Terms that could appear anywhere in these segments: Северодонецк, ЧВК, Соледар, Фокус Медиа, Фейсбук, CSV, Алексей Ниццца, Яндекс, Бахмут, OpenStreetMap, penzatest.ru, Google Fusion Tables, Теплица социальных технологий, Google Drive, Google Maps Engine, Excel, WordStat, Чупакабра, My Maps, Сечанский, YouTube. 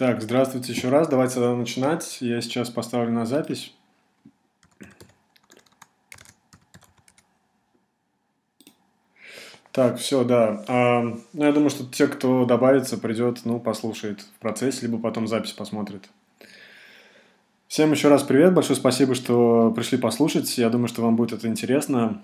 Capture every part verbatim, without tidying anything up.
Так, здравствуйте еще раз. Давайте тогда начинать. Я сейчас поставлю на запись. Так, все, да. А, ну, я думаю, что те, кто добавится, придет, ну, послушает в процессе, либо потом запись посмотрит. Всем еще раз привет. Большое спасибо, что пришли послушать. Я думаю, что вам будет это интересно.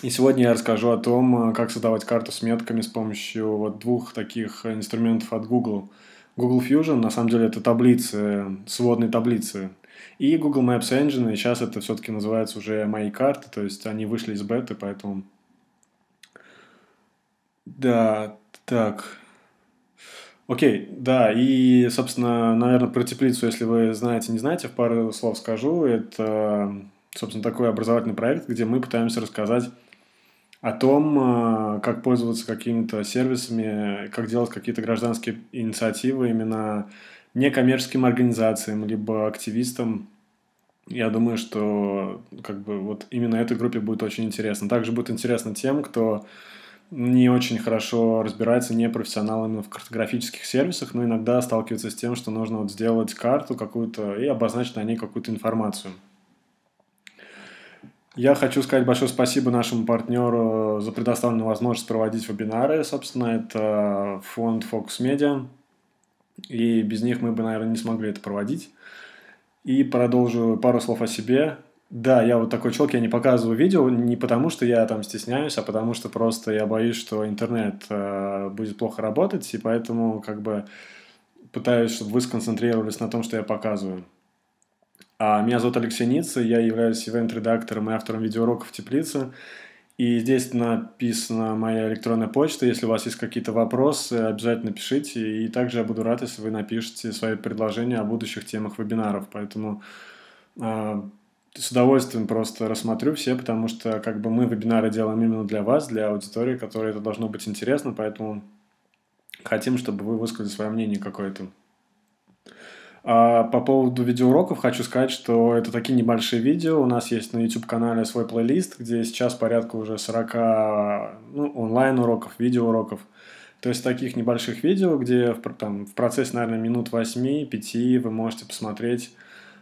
И сегодня я расскажу о том, как создавать карту с метками с помощью вот двух таких инструментов от Google. Google Fusion, на самом деле, это таблицы, сводные таблицы. И Google Maps Engine, и сейчас это все-таки называется уже мои карты, то есть они вышли из беты, поэтому... Да, так... Окей, да, и, собственно, наверное, про теплицу, если вы знаете, не знаете, в пару слов скажу. Это, собственно, такой образовательный проект, где мы пытаемся рассказать о том, как пользоваться какими-то сервисами, как делать какие-то гражданские инициативы именно некоммерческим организациям, либо активистам. Я думаю, что как бы вот именно этой группе будет очень интересно. Также будет интересно тем, кто не очень хорошо разбирается, не профессионал именно в картографических сервисах, но иногда сталкивается с тем, что нужно вот сделать карту какую-то и обозначить на ней какую-то информацию. Я хочу сказать большое спасибо нашему партнеру за предоставленную возможность проводить вебинары. Собственно, это фонд Фокус Медиа, и без них мы бы, наверное, не смогли это проводить. И продолжу пару слов о себе. Да, я вот такой человек, я не показываю видео не потому, что я там стесняюсь, а потому что просто я боюсь, что интернет э, будет плохо работать, и поэтому как бы пытаюсь, чтобы вы сконцентрировались на том, что я показываю. Меня зовут Алексей Ниццца, я являюсь ивент-редактором и автором видеоуроков «Теплица». И здесь написана моя электронная почта. Если у вас есть какие-то вопросы, обязательно пишите. И также я буду рад, если вы напишите свои предложения о будущих темах вебинаров. Поэтому э, с удовольствием просто рассмотрю все, потому что как бы мы вебинары делаем именно для вас, для аудитории, которой это должно быть интересно. Поэтому хотим, чтобы вы высказали свое мнение какое-то. По поводу видеоуроков хочу сказать, что это такие небольшие видео. У нас есть на YouTube-канале свой плейлист, где сейчас порядка уже сорока ну, онлайн-уроков, видеоуроков. То есть таких небольших видео, где в, там, в процессе, наверное, минут восьми-пяти вы можете посмотреть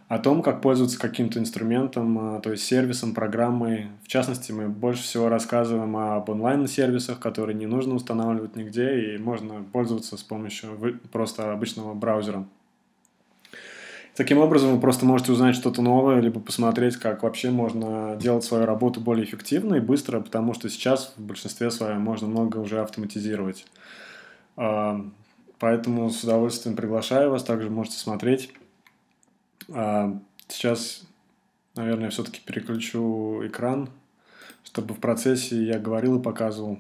о том, как пользоваться каким-то инструментом, то есть сервисом, программой. В частности, мы больше всего рассказываем об онлайн-сервисах, которые не нужно устанавливать нигде, и можно пользоваться с помощью просто обычного браузера. Таким образом, вы просто можете узнать что-то новое, либо посмотреть, как вообще можно делать свою работу более эффективно и быстро, потому что сейчас в большинстве своем можно много уже автоматизировать. Поэтому с удовольствием приглашаю вас, также можете смотреть. Сейчас, наверное, все-таки переключу экран, чтобы в процессе я говорил и показывал.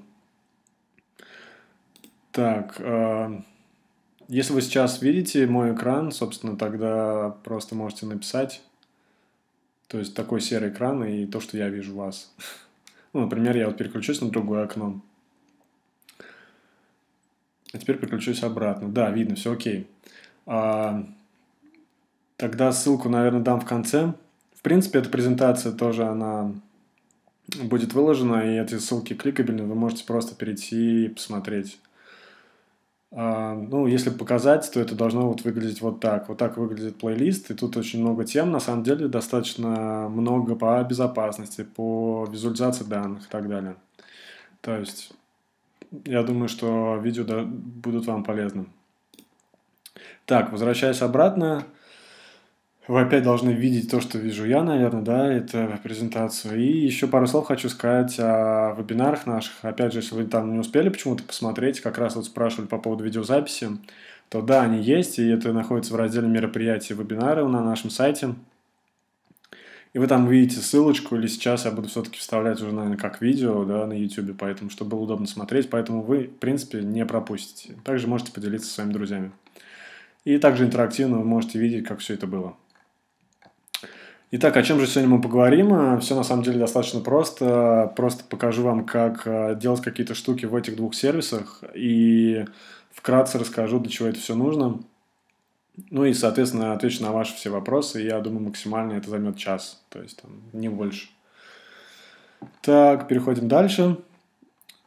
Так... Если вы сейчас видите мой экран, собственно, тогда просто можете написать. То есть такой серый экран и то, что я вижу у вас. Ну, например, я вот переключусь на другое окно. А теперь переключусь обратно. Да, видно, все окей. А, тогда ссылку, наверное, дам в конце. В принципе, эта презентация тоже, она будет выложена. И эти ссылки кликабельны, вы можете просто перейти и посмотреть. Ну, если показать, то это должно вот выглядеть вот так. Вот так выглядит плейлист, и тут очень много тем. На самом деле достаточно много по безопасности, по визуализации данных и так далее. То есть, я думаю, что видео будут вам полезны. Так, возвращаясь обратно, вы опять должны видеть то, что вижу я, наверное, да, это презентацию. И еще пару слов хочу сказать о вебинарах наших. Опять же, если вы там не успели почему-то посмотреть, как раз вот спрашивали по поводу видеозаписи, то да, они есть, и это находится в разделе мероприятия и вебинары на нашем сайте. И вы там видите ссылочку, или сейчас я буду все-таки вставлять уже, наверное, как видео, да, на YouTube, поэтому, чтобы было удобно смотреть, поэтому вы, в принципе, не пропустите. Также можете поделиться со своими друзьями. И также интерактивно вы можете видеть, как все это было. Итак, о чем же сегодня мы поговорим? Все на самом деле достаточно просто. Просто покажу вам, как делать какие-то штуки в этих двух сервисах и вкратце расскажу, для чего это все нужно. Ну и, соответственно, отвечу на ваши все вопросы. Я думаю, максимально это займет час, то есть там, не больше. Так, переходим дальше.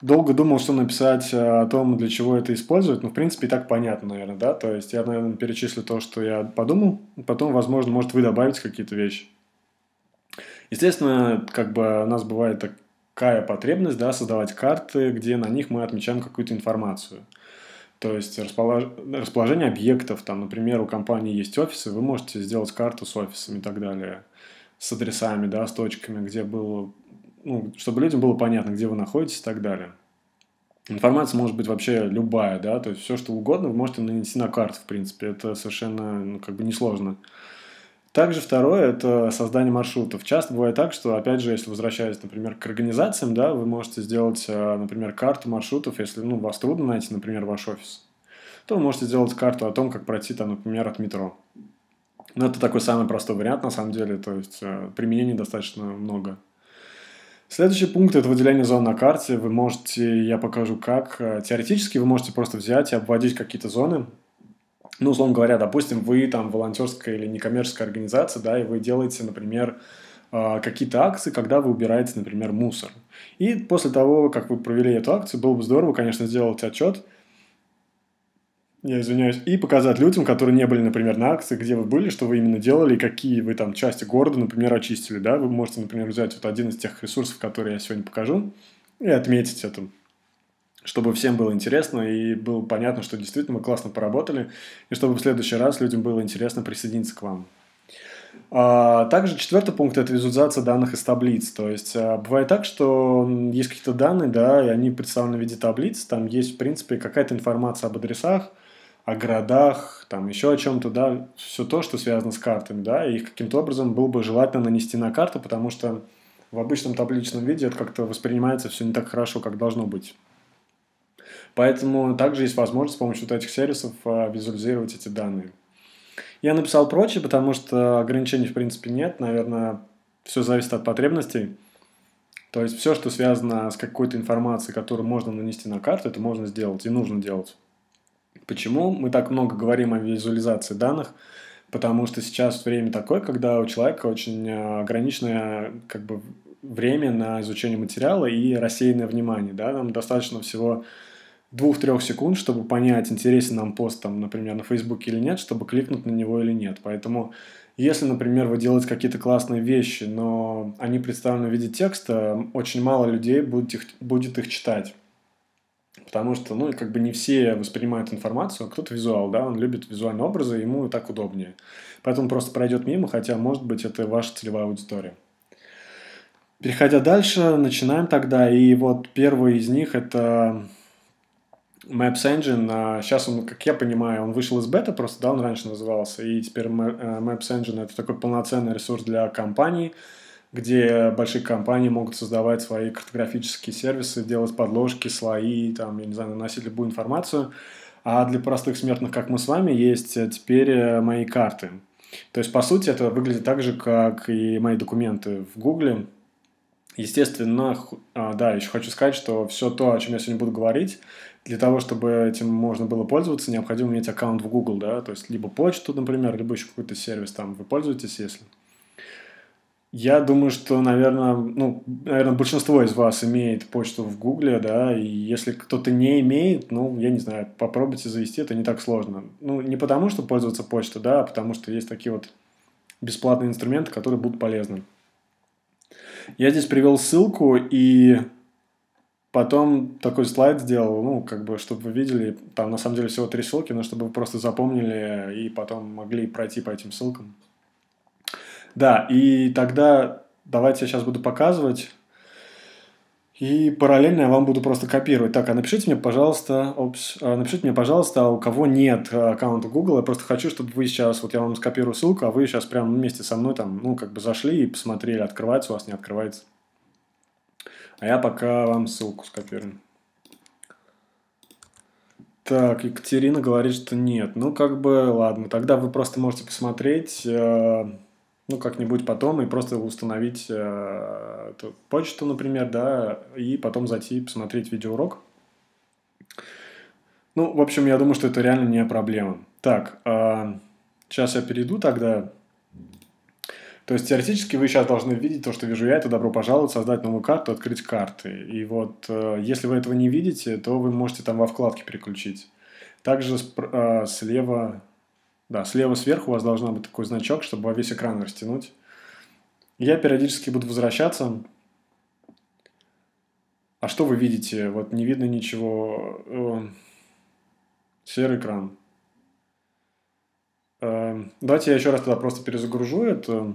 долго думал, что написать о том, для чего это использовать, но, в принципе, и так понятно, наверное, да, то есть я, наверное, перечислю то, что я подумал, потом, возможно, может, вы добавите какие-то вещи. Естественно, как бы у нас бывает такая потребность, да, создавать карты, где на них мы отмечаем какую-то информацию, то есть располож... расположение объектов, там, например, у компании есть офисы, вы можете сделать карту с офисами и так далее, с адресами, да, с точками, где было... Ну, чтобы людям было понятно, где вы находитесь и так далее. Информация может быть вообще любая, да, то есть все, что угодно, вы можете нанести на карту, в принципе, это совершенно, ну, как бы несложно. Также второе – это создание маршрутов. Часто бывает так, что, опять же, если возвращаясь, например, к организациям, да, вы можете сделать, например, карту маршрутов, если, ну, вас трудно найти, например, ваш офис, то вы можете сделать карту о том, как пройти, там, например, от метро. Но это такой самый простой вариант, на самом деле, то есть применений достаточно много. Следующий пункт – это выделение зон на карте. Вы можете, я покажу как, теоретически вы можете просто взять и обводить какие-то зоны. Ну, условно говоря, допустим, вы там волонтерская или некоммерческая организация, да, и вы делаете, например, какие-то акции, когда вы убираете, например, мусор. И после того, как вы провели эту акцию, было бы здорово, конечно, сделать отчет, я извиняюсь, и показать людям, которые не были, например, на акции, где вы были, что вы именно делали, и какие вы там части города, например, очистили, да, вы можете, например, взять вот один из тех ресурсов, которые я сегодня покажу, и отметить это, чтобы всем было интересно и было понятно, что действительно вы классно поработали, и чтобы в следующий раз людям было интересно присоединиться к вам. Также четвертый пункт – это визуализация данных из таблиц, то есть бывает так, что есть какие-то данные, да, и они представлены в виде таблиц, там есть, в принципе, какая-то информация об адресах, о городах, там еще о чем-то, да, все то, что связано с картами, да, и их каким-то образом было бы желательно нанести на карту, потому что в обычном табличном виде это как-то воспринимается все не так хорошо, как должно быть. Поэтому также есть возможность с помощью вот этих сервисов визуализировать эти данные. Я написал прочее, потому что ограничений в принципе нет, наверное, все зависит от потребностей. То есть все, что связано с какой-то информацией, которую можно нанести на карту, это можно сделать и нужно делать. Почему мы так много говорим о визуализации данных? Потому что сейчас время такое, когда у человека очень ограниченное как бы, время на изучение материала и рассеянное внимание. Да? Нам достаточно всего двух-трёх секунд, чтобы понять, интересен нам пост, там, например, на Фейсбуке или нет, чтобы кликнуть на него или нет. Поэтому, если, например, вы делаете какие-то классные вещи, но они представлены в виде текста, очень мало людей будет их, будет их читать. Потому что, ну, как бы не все воспринимают информацию, а кто-то визуал, да, он любит визуальные образы, ему и так удобнее. Поэтому просто пройдет мимо, хотя, может быть, это ваша целевая аудитория. Переходя дальше, начинаем тогда, и вот первый из них – это Maps Engine. Сейчас он, как я понимаю, он вышел из бета, просто, да, он раньше назывался, и теперь Maps Engine – это такой полноценный ресурс для компаний, где большие компании могут создавать свои картографические сервисы, делать подложки, слои, там, я не знаю, наносить любую информацию. А для простых смертных, как мы с вами, есть теперь мои карты. То есть, по сути, это выглядит так же, как и мои документы в Гугле. Естественно, да, еще хочу сказать, что все то, о чем я сегодня буду говорить, для того, чтобы этим можно было пользоваться, необходимо иметь аккаунт в Google, да, то есть либо почту, например, либо еще какой-то сервис там вы пользуетесь, если... Я думаю, что, наверное, ну, наверное, большинство из вас имеет почту в Гугле, да, и если кто-то не имеет, ну, я не знаю, попробуйте завести, это не так сложно. Ну, не потому, что пользоваться почтой, да, а потому что есть такие вот бесплатные инструменты, которые будут полезны. Я здесь привел ссылку и потом такой слайд сделал, ну, как бы, чтобы вы видели, там на самом деле всего три ссылки, но чтобы вы просто запомнили и потом могли пройти по этим ссылкам. Да, и тогда давайте я сейчас буду показывать, и параллельно я вам буду просто копировать. Так, а напишите мне, пожалуйста, опс, напишите мне, пожалуйста, у кого нет аккаунта Google, я просто хочу, чтобы вы сейчас, вот я вам скопирую ссылку, а вы сейчас прямо вместе со мной там, ну, как бы зашли и посмотрели, открывается у вас, не открывается. А я пока вам ссылку скопирую. Так, Екатерина говорит, что нет. Ну, как бы, ладно, тогда вы просто можете посмотреть... ну, как-нибудь потом, и просто установить э, почту, например, да, и потом зайти и посмотреть видеоурок. Ну, в общем, я думаю, что это реально не проблема. Так, э, сейчас я перейду тогда То есть теоретически вы сейчас должны видеть то, что вижу я, это добро пожаловать, создать новую карту, открыть карты. И вот э, если вы этого не видите, то вы можете там во вкладке переключить. Также э, слева, да, слева сверху у вас должен быть такой значок, чтобы во весь экран растянуть. Я периодически буду возвращаться. А что вы видите? Вот не видно ничего. Э, серый экран. Э, давайте я еще раз тогда просто перезагружу это.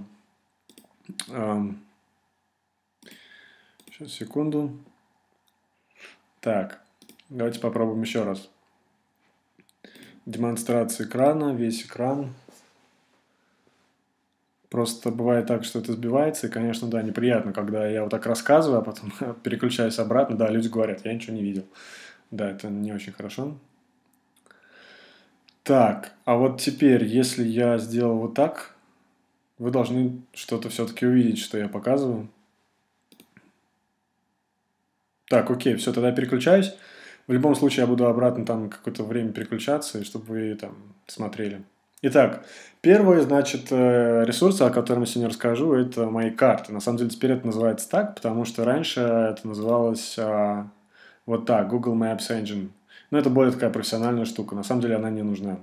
Э, сейчас, секунду. Так, давайте попробуем еще раз. Демонстрация экрана, весь экран. Просто бывает так, что это сбивается, и, конечно, да, неприятно, когда я вот так рассказываю, а потом переключаюсь обратно, да, люди говорят, я ничего не видел. Да, это не очень хорошо. Так, а вот теперь, если я сделал вот так, вы должны что-то все-таки увидеть, что я показываю. Так, окей, все, тогда я переключаюсь. В любом случае, я буду обратно там какое-то время переключаться, чтобы вы там смотрели. Итак, первый, значит, ресурс, о котором я сегодня расскажу, это мои карты. На самом деле, теперь это называется так, потому что раньше это называлось а, вот так, Google Maps Engine. Но это более такая профессиональная штука, на самом деле она не нужна.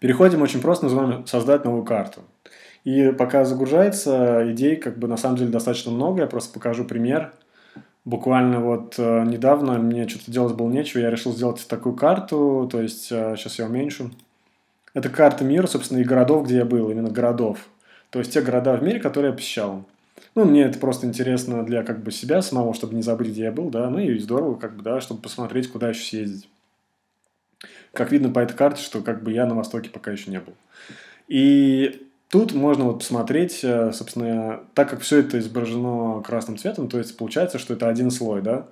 Переходим очень просто, называем «Создать новую карту». И пока загружается, идей как бы на самом деле достаточно много, я просто покажу пример. Буквально вот э, недавно мне что-то делать было нечего, я решил сделать такую карту, то есть э, сейчас я уменьшу. Это карта мира, собственно, и городов, где я был, именно городов. То есть те города в мире, которые я посещал. Ну, мне это просто интересно для как бы себя самого, чтобы не забыть, где я был, да, ну и здорово, как бы, да, чтобы посмотреть, куда еще съездить. Как видно по этой карте, что как бы я на Востоке пока еще не был. И тут можно вот посмотреть, собственно, так как все это изображено красным цветом, то есть получается, что это один слой, да.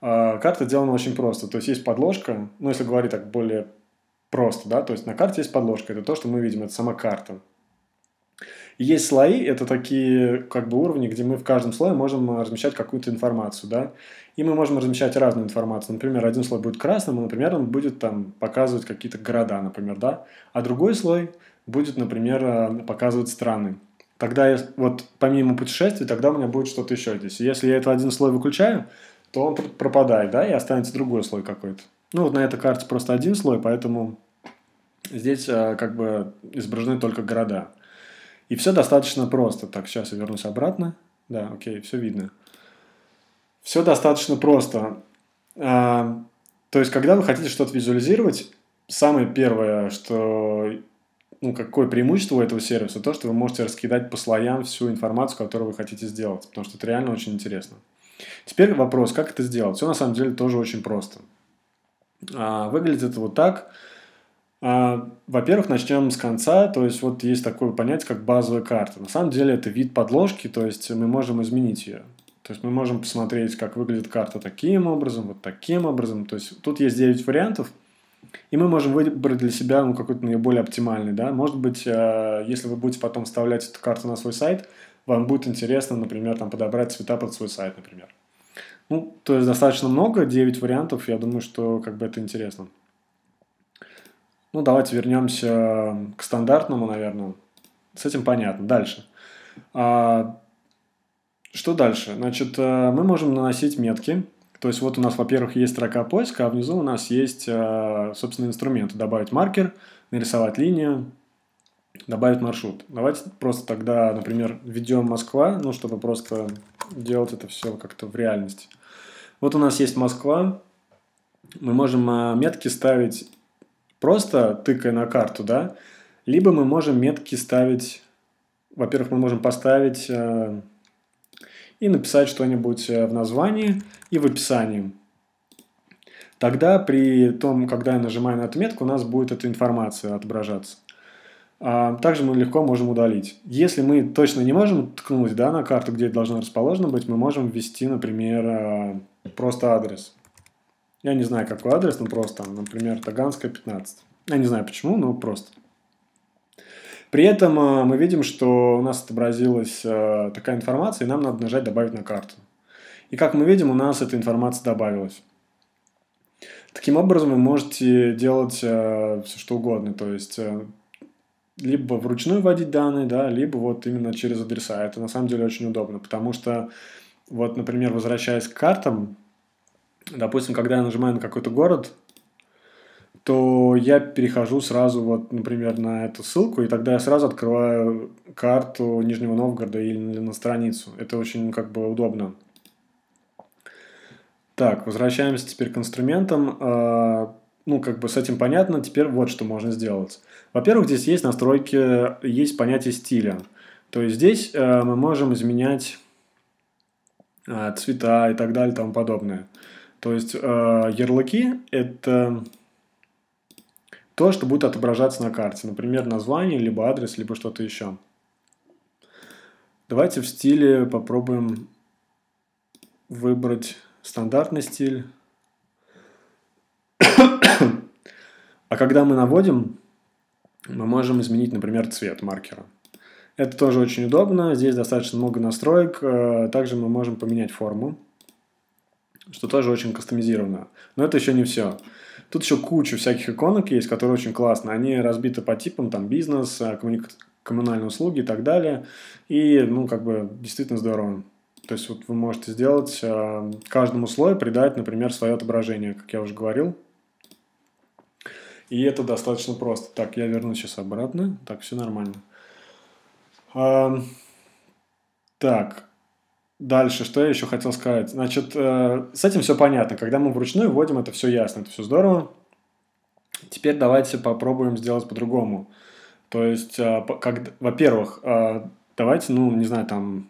А карта сделана очень просто, то есть есть подложка, ну, если говорить так более просто, да, то есть на карте есть подложка, это то, что мы видим, это сама карта. Есть слои, это такие как бы уровни, где мы в каждом слое можем размещать какую-то информацию, да, и мы можем размещать разную информацию, например, один слой будет красным, и, например, он будет там показывать какие-то города, например, да, а другой слой будет, например, показывать страны. Тогда я, вот помимо путешествий, тогда у меня будет что-то еще здесь. Если я этот один слой выключаю, то он пропадает, да, и останется другой слой какой-то. Ну, вот на этой карте просто один слой, поэтому здесь э, как бы изображены только города. И все достаточно просто. Так, сейчас я вернусь обратно. Да, окей, все видно. Все достаточно просто. Э, то есть, когда вы хотите что-то визуализировать, самое первое, что... Ну, какое преимущество у этого сервиса? То, что вы можете раскидать по слоям всю информацию, которую вы хотите сделать, потому что это реально очень интересно. Теперь вопрос, как это сделать? Все на самом деле тоже очень просто. Выглядит это вот так. Во-первых, начнем с конца, то есть вот есть такое понятие, как базовая карта. На самом деле это вид подложки, то есть мы можем изменить ее. То есть мы можем посмотреть, как выглядит карта таким образом, вот таким образом. То есть тут есть девять вариантов. И мы можем выбрать для себя ну, какой-то наиболее оптимальный, да. Может быть, э, если вы будете потом вставлять эту карту на свой сайт, вам будет интересно, например, там, подобрать цвета под свой сайт, например. Ну, то есть достаточно много, девять вариантов, я думаю, что как бы это интересно. Ну, давайте вернемся к стандартному, наверное. С этим понятно. Дальше. А, что дальше? Значит, мы можем наносить метки. То есть вот у нас, во-первых, есть строка поиска, а внизу у нас есть, собственно, инструменты. Добавить маркер, нарисовать линию, добавить маршрут. Давайте просто тогда, например, введем Москва, ну, чтобы просто делать это все как-то в реальности. Вот у нас есть Москва. Мы можем метки ставить просто, тыкая на карту, да? Либо мы можем метки ставить... Во-первых, мы можем поставить... и написать что-нибудь в названии и в описании. Тогда при том, когда я нажимаю на эту метку, у нас будет эта информация отображаться. Также мы легко можем удалить. Если мы точно не можем ткнуть, да, на карту, где это должно расположено быть, мы можем ввести, например, просто адрес. Я не знаю, какой адрес, но просто, например, Таганская, пятнадцать. Я не знаю почему, но просто. При этом мы видим, что у нас отобразилась такая информация, и нам надо нажать «Добавить на карту». И как мы видим, у нас эта информация добавилась. Таким образом вы можете делать все что угодно. То есть либо вручную вводить данные, да, либо вот именно через адреса. Это на самом деле очень удобно, потому что, вот, например, возвращаясь к картам, допустим, когда я нажимаю на какой-то город, то я перехожу сразу, вот, например, на эту ссылку, и тогда я сразу открываю карту Нижнего Новгорода или на страницу. Это очень как бы удобно. Так, возвращаемся теперь к инструментам. Ну, как бы с этим понятно, теперь вот что можно сделать. Во-первых, здесь есть настройки, есть понятие стиля. То есть здесь э, мы можем изменять э, цвета и так далее, и тому подобное. То есть э, ярлыки – это то, что будет отображаться на карте. Например, название, либо адрес, либо что-то еще. Давайте в стиле попробуем выбрать стандартный стиль. А когда мы наводим, мы можем изменить, например, цвет маркера. Это тоже очень удобно. Здесь достаточно много настроек. Также мы можем поменять форму, что тоже очень кастомизировано. Но это еще не все. Тут еще куча всяких иконок есть, которые очень классно. Они разбиты по типам, там бизнес, коммуни... коммунальные услуги и так далее. И, ну, как бы, действительно здорово. То есть вот вы можете сделать каждому слою, придать, например, свое отображение, как я уже говорил. И это достаточно просто. Так, я вернусь сейчас обратно. Так, все нормально. А, так, дальше, что я еще хотел сказать. Значит, э, с этим все понятно. Когда мы вручную вводим, это все ясно, это все здорово. Теперь давайте попробуем сделать по-другому. То есть, э, во-первых, э, давайте, ну, не знаю, там...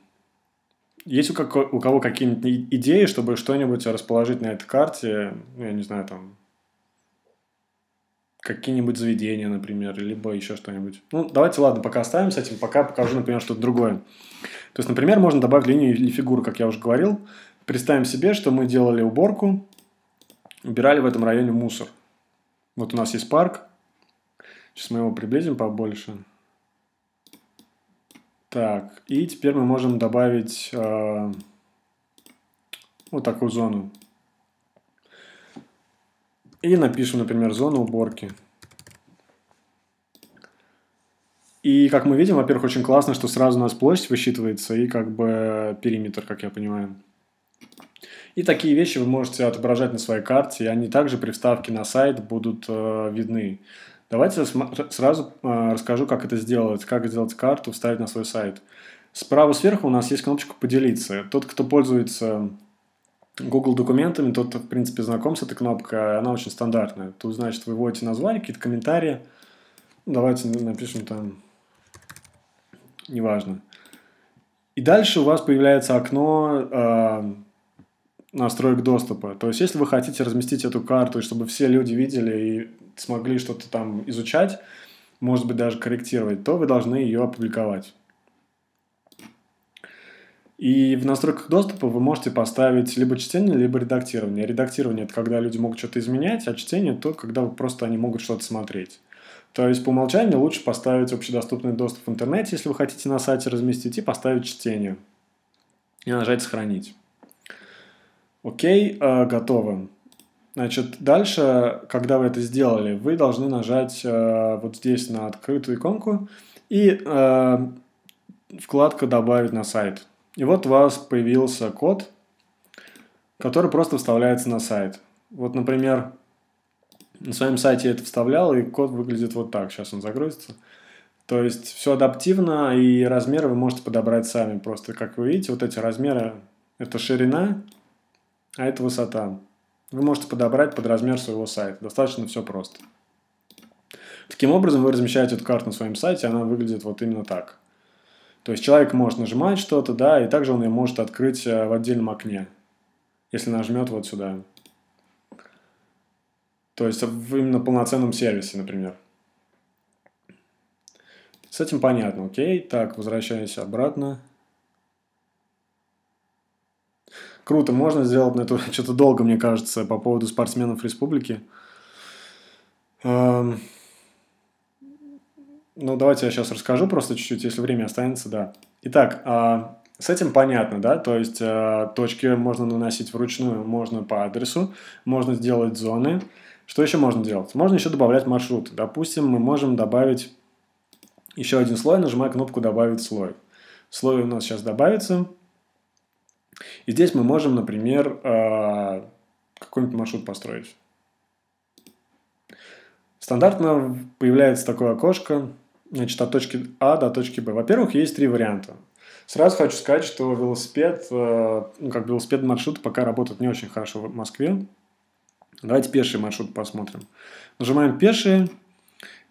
Есть у, как у кого какие-нибудь идеи, чтобы что-нибудь расположить на этой карте? Я не знаю, там... какие-нибудь заведения, например, либо еще что-нибудь. Ну, давайте, ладно, пока оставим с этим, пока покажу, например, что-то другое. То есть, например, можно добавить линию или фигуру, как я уже говорил. Представим себе, что мы делали уборку, убирали в этом районе мусор. Вот у нас есть парк. Сейчас мы его приблизим побольше. Так, и теперь мы можем добавить э, вот такую зону. И напишем, например, зону уборки. И, как мы видим, во-первых, очень классно, что сразу у нас площадь высчитывается и как бы периметр, как я понимаю. И такие вещи вы можете отображать на своей карте, и они также при вставке на сайт будут э, видны. Давайте сразу э, расскажу, как это сделать, как сделать карту, вставить на свой сайт. Справа сверху у нас есть кнопочка «Поделиться». Тот, кто пользуется Google документами, тот, в принципе, знаком с этой кнопкой, она очень стандартная. Тут, значит, вы вводите название, какие-то комментарии. Давайте напишем там, неважно. И дальше у вас появляется окно э, настроек доступа. То есть, если вы хотите разместить эту карту, чтобы все люди видели и смогли что-то там изучать, может быть, даже корректировать, то вы должны ее опубликовать. И в настройках доступа вы можете поставить либо чтение, либо редактирование. Редактирование – это когда люди могут что-то изменять, а чтение – то, когда просто они могут что-то смотреть. То есть по умолчанию лучше поставить общедоступный доступ в интернете, если вы хотите на сайте разместить, и поставить чтение. И нажать «Сохранить». Окей, э, готово. Значит, дальше, когда вы это сделали, вы должны нажать э, вот здесь на открытую иконку и э, вкладка «Добавить на сайт». И вот у вас появился код, который просто вставляется на сайт. Вот, например, на своем сайте я это вставлял, и код выглядит вот так. Сейчас он загрузится. То есть все адаптивно, и размеры вы можете подобрать сами. Просто, как вы видите, вот эти размеры – это ширина, а это высота. Вы можете подобрать под размер своего сайта. Достаточно все просто. Таким образом, вы размещаете эту карту на своем сайте, она выглядит вот именно так. То есть человек может нажимать что-то, да, и также он ее может открыть в отдельном окне, если нажмет вот сюда. То есть в именно полноценном сервисе, например. С этим понятно, окей. Так, возвращаюсь обратно. Круто, можно сделать, но это что-то долго, мне кажется, по поводу спортсменов республики. Ну, давайте я сейчас расскажу просто чуть-чуть, если время останется, да. Итак, а, с этим понятно, да, то есть а, точки можно наносить вручную, можно по адресу, можно сделать зоны. Что еще можно делать? Можно еще добавлять маршруты. Допустим, мы можем добавить еще один слой, нажимаю кнопку «Добавить слой». Слой у нас сейчас добавится. И здесь мы можем, например, какой-нибудь маршрут построить. Стандартно появляется такое окошко, значит, от точки А до точки Б. Во-первых, есть три варианта. Сразу хочу сказать, что велосипед, ну, как велосипедный маршрут пока работает не очень хорошо в Москве. Давайте пеший маршрут посмотрим. Нажимаем «Пешие».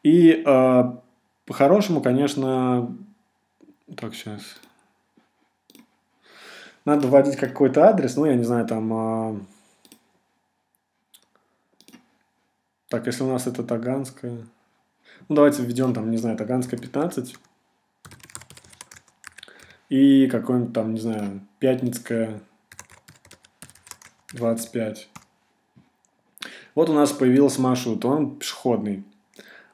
И э, по-хорошему, конечно... Так, сейчас... Надо вводить какой-то адрес, ну, я не знаю, там... Э... Так, если у нас это Таганская... Ну, давайте введем, там, не знаю, Таганская пятнадцать. И какой-нибудь там, не знаю, Пятницкая двадцать пять. Вот у нас появился маршрут, он пешеходный.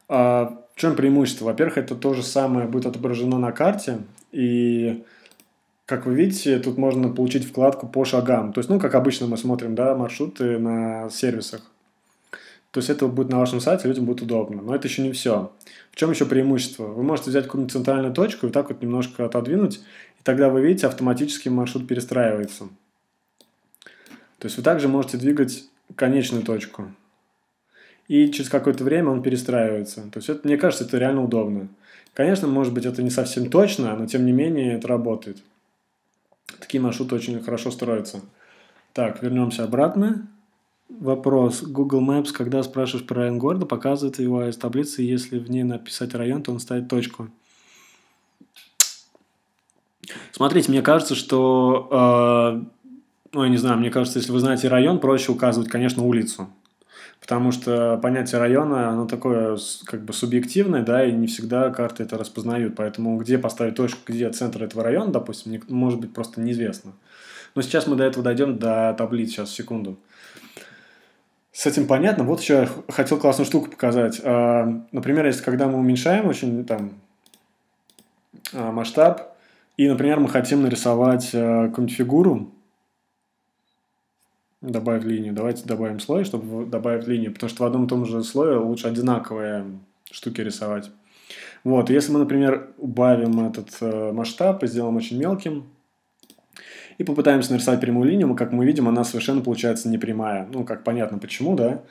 А в чем преимущество? Во-первых, это то же самое будет отображено на карте. И, как вы видите, тут можно получить вкладку по шагам. То есть, ну, как обычно мы смотрим, да, маршруты на сервисах. То есть, это будет на вашем сайте, людям будет удобно. Но это еще не все. В чем еще преимущество? Вы можете взять какую-нибудь центральную точку и вот так вот немножко отодвинуть. И тогда вы видите, автоматически маршрут перестраивается. То есть, вы также можете двигать... конечную точку. И через какое-то время он перестраивается. То есть, это, мне кажется, это реально удобно. Конечно, может быть, это не совсем точно, но тем не менее это работает. Такие маршруты очень хорошо строятся. Так, вернемся обратно. Вопрос. Google Maps, когда спрашиваешь про район города, показывает его из таблицы. Если в ней написать район, то он ставит точку. Смотрите, мне кажется, что... Э Ну, я не знаю, мне кажется, если вы знаете район, проще указывать, конечно, улицу. Потому что понятие района, оно такое, как бы, субъективное, да, и не всегда карты это распознают. Поэтому где поставить точку, где центр этого района, допустим, не, может быть, просто неизвестно. Но сейчас мы до этого дойдем, до таблиц, сейчас, секунду. С этим понятно. Вот еще я хотел классную штуку показать. Например, если когда мы уменьшаем очень, там, масштаб, и, например, мы хотим нарисовать какую-нибудь фигуру, добавить линию. Давайте добавим слой, чтобы добавить линию, потому что в одном и том же слое лучше одинаковые штуки рисовать. Вот, если мы, например, убавим этот э, масштаб и сделаем очень мелким, и попытаемся нарисовать прямую линию, мы, как мы видим, она совершенно получается не прямая. Ну, как понятно почему, да?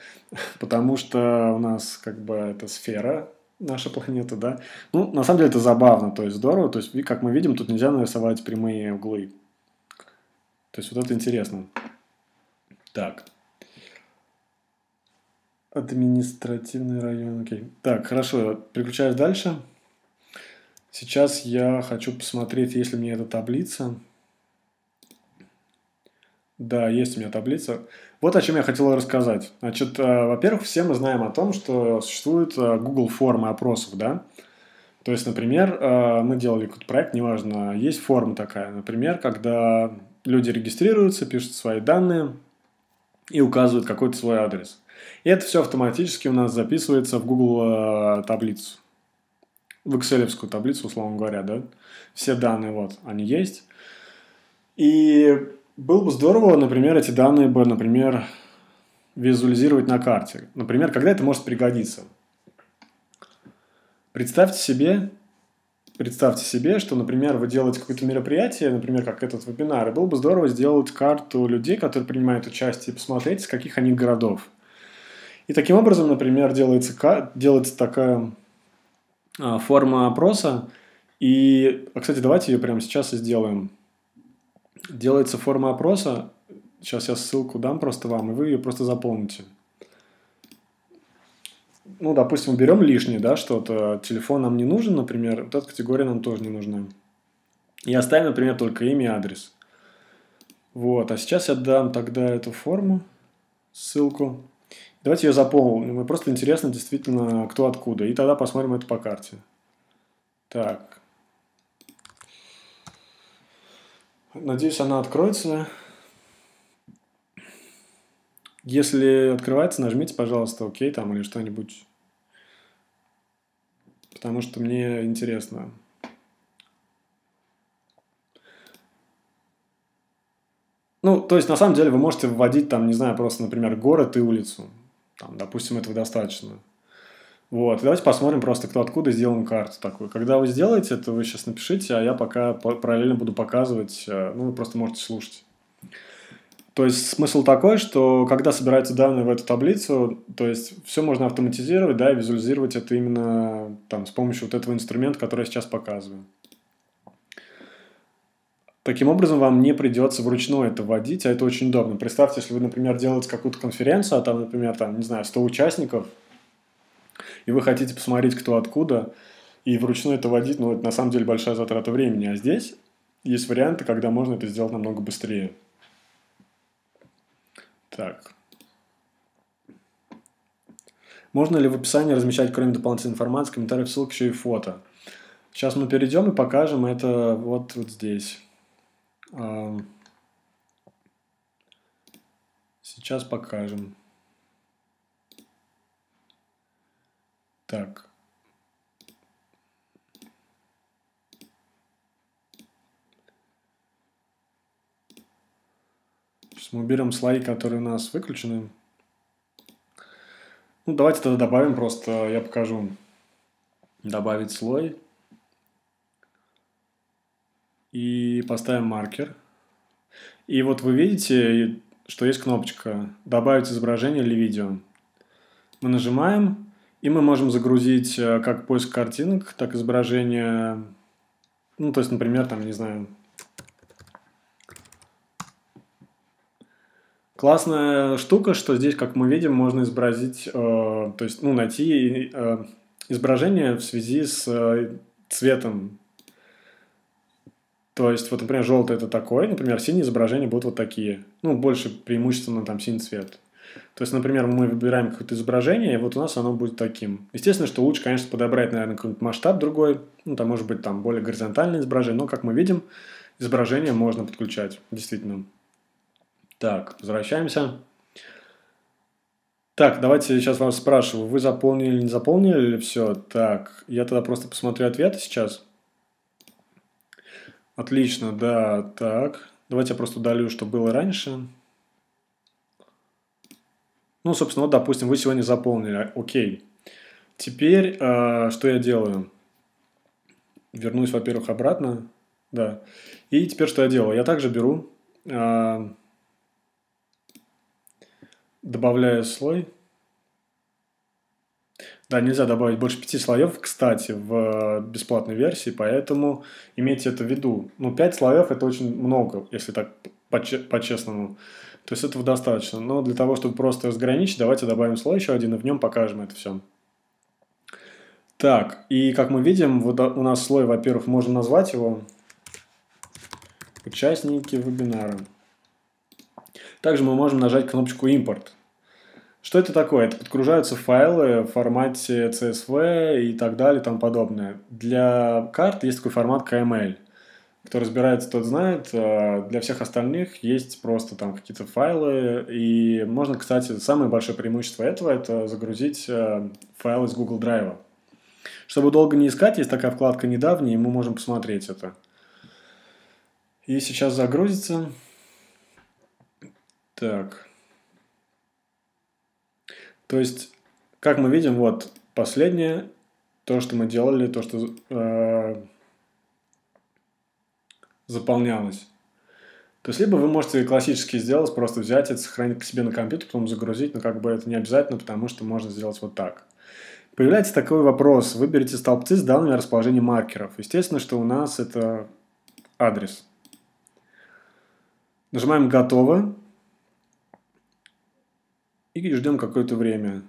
Потому что у нас, как бы, это сфера, наша планета, да? Ну, на самом деле, это забавно, то есть здорово. То есть, как мы видим, тут нельзя нарисовать прямые углы. То есть, вот это интересно. Так, административный район, окей. Так, хорошо, переключаюсь дальше. Сейчас я хочу посмотреть, есть ли у меня эта таблица. Да, есть у меня таблица. Вот о чем я хотел рассказать. Значит, во-первых, все мы знаем о том, что существуют Google формы опросов, да? То есть, например, мы делали какой-то проект, неважно, есть форма такая. Например, когда люди регистрируются, пишут свои данные и указывают какой-то свой адрес. И это все автоматически у нас записывается в Google э, таблицу. В Excel-евскую таблицу, условно говоря, да? Все данные, вот, они есть. И было бы здорово, например, эти данные бы, например, визуализировать на карте. Например, когда это может пригодиться. Представьте себе... Представьте себе, что, например, вы делаете какое-то мероприятие, например, как этот вебинар, и было бы здорово сделать карту людей, которые принимают участие, и посмотреть, из каких они городов. И таким образом, например, делается, делается такая а, форма опроса. И, а, кстати, давайте ее прямо сейчас и сделаем. Делается форма опроса. Сейчас я ссылку дам просто вам, и вы ее просто заполните. Ну, допустим, берем лишнее, да, что-то. Телефон нам не нужен, например. Вот эта категория нам тоже не нужна. И оставим, например, только имя и адрес. Вот. А сейчас я дам тогда эту форму, ссылку. Давайте ее заполним. Мне просто интересно, действительно, кто откуда. И тогда посмотрим это по карте. Так. Надеюсь, она откроется. Если открывается, нажмите, пожалуйста, ОК там или что-нибудь. Потому что мне интересно. Ну, то есть, на самом деле, вы можете вводить там, не знаю, просто, например, город и улицу. Там, допустим, этого достаточно. Вот, давайте посмотрим просто, кто откуда сделан карту такую. Когда вы сделаете, то вы сейчас напишите, а я пока параллельно буду показывать, ну, вы просто можете слушать. То есть смысл такой, что когда собираются данные в эту таблицу, то есть все можно автоматизировать, да, и визуализировать это именно там с помощью вот этого инструмента, который я сейчас показываю. Таким образом, вам не придется вручную это вводить, а это очень удобно. Представьте, если вы, например, делаете какую-то конференцию, а там, например, там, не знаю, сто участников, и вы хотите посмотреть, кто откуда, и вручную это вводить, ну, это на самом деле большая затрата времени. А здесь есть варианты, когда можно это сделать намного быстрее. Так. Можно ли в описании размещать, кроме дополнительной информации, комментариев, ссылок, еще и фото? Сейчас мы перейдем и покажем это вот, вот здесь. Сейчас покажем. Так. Сейчас мы уберем слои, которые у нас выключены. Ну, давайте тогда добавим просто, я покажу. Добавить слой. И поставим маркер. И вот вы видите, что есть кнопочка «Добавить изображение или видео». Мы нажимаем, и мы можем загрузить как поиск картинок, так и изображение. Ну, то есть, например, там, не знаю, классная штука, что здесь, как мы видим, можно изобразить, э, то есть, ну, найти э, изображение в связи с э, цветом. То есть, вот, например, желтый это такой, например, синие изображения будут вот такие. Ну, больше преимущественно там синий цвет. То есть, например, мы выбираем какое-то изображение, и вот у нас оно будет таким. Естественно, что лучше, конечно, подобрать, наверное, какой-нибудь масштаб другой. Ну, там может быть там более горизонтальное изображение, но, как мы видим, изображение можно подключать, действительно. Так, возвращаемся. Так, давайте сейчас вас спрашиваю, вы заполнили или не заполнили или все? Так, я тогда просто посмотрю ответы сейчас. Отлично, да, так. Давайте я просто удалю, что было раньше. Ну, собственно, вот, допустим, вы сегодня заполнили. Окей. Теперь э, что я делаю? Вернусь, во-первых, обратно. Да. И теперь что я делаю? Я также беру, э, добавляю слой. Да, нельзя добавить больше пяти слоев, кстати, в бесплатной версии, поэтому имейте это в виду. Ну, пять слоев – это очень много, если так по-честному. То есть этого достаточно. Но для того, чтобы просто разграничить, давайте добавим слой еще один, и в нем покажем это все. Так, и как мы видим, вот у нас слой, во-первых, можно назвать его «Участники вебинара». Также мы можем нажать кнопочку «Импорт». Что это такое? Это подгружаются файлы в формате си эс ви и так далее, и тому подобное. Для карт есть такой формат кей эм эл. Кто разбирается, тот знает. Для всех остальных есть просто там какие-то файлы. И можно, кстати, самое большое преимущество этого – это загрузить файл из Google Drive. Чтобы долго не искать, есть такая вкладка «Недавние», и мы можем посмотреть это. И сейчас загрузится. Так. То есть, как мы видим, вот последнее, то, что мы делали, то, что э, заполнялось. То есть, либо вы можете классически сделать, просто взять это, сохранить к себе на компьютер, потом загрузить, но как бы это не обязательно, потому что можно сделать вот так. Появляется такой вопрос. Выберите столбцы с данными о расположении маркеров. Естественно, что у нас это адрес. Нажимаем «Готово». И ждем какое-то время.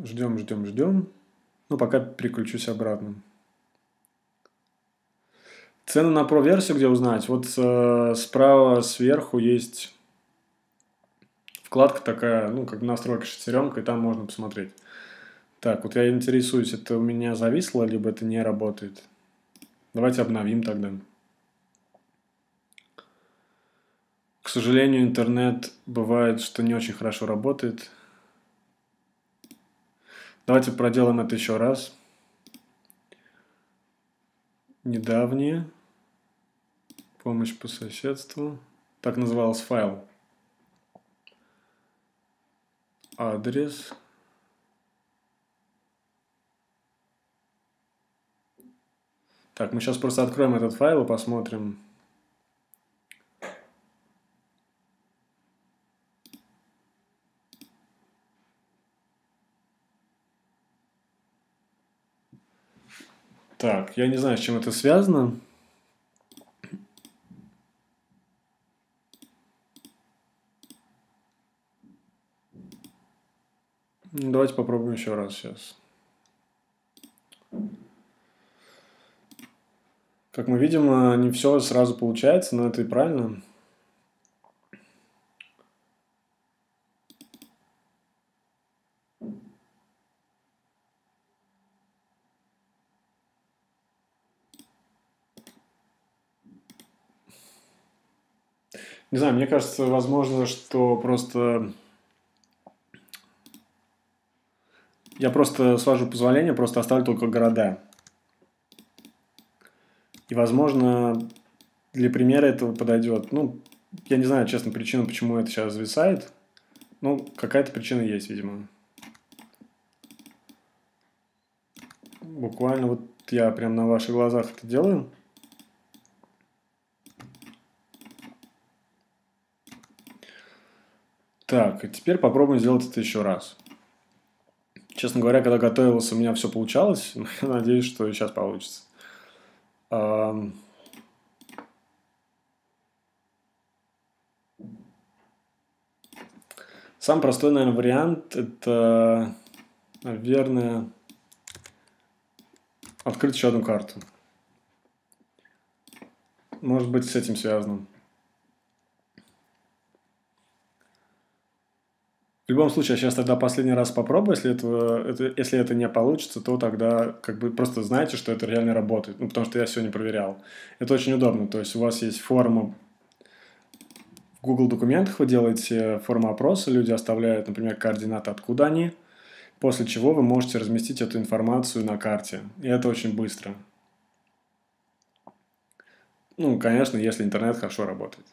Ждем, ждем, ждем. Ну, пока переключусь обратно. Цену на Pro-версию где узнать? Вот э, справа сверху есть вкладка такая, ну, как настройка шестеренка, и там можно посмотреть. Так, вот я интересуюсь, это у меня зависло, либо это не работает. Давайте обновим тогда. К сожалению, интернет бывает, что не очень хорошо работает. Давайте проделаем это еще раз. Недавние. Помощь по соседству. Так назывался файл. адрес. Так, мы сейчас просто откроем этот файл и посмотрим. Так, я не знаю, с чем это связано. Давайте попробуем еще раз сейчас. Как мы видим, не все сразу получается, но это и правильно. Не знаю, мне кажется, возможно, что просто... Я просто, с вашего позволения, просто оставлю только города. И, возможно, для примера этого подойдет. Ну, я не знаю, честно, причину, почему это сейчас зависает. Ну, какая-то причина есть, видимо. Буквально вот я прям на ваших глазах это делаю. Так, и теперь попробуем сделать это еще раз. Честно говоря, когда готовился, у меня все получалось. Я надеюсь, что и сейчас получится. Самый простой, наверное, вариант – это, наверное, открыть еще одну карту. Может быть, с этим связано. В любом случае, я сейчас тогда последний раз попробую, если, этого, это, если это не получится, то тогда как бы просто знайте, что это реально работает, ну, потому что я сегодня проверял. Это очень удобно, то есть у вас есть форма, в Google документах вы делаете форму опроса, люди оставляют, например, координаты, откуда они, после чего вы можете разместить эту информацию на карте, и это очень быстро. Ну, конечно, если интернет хорошо работает.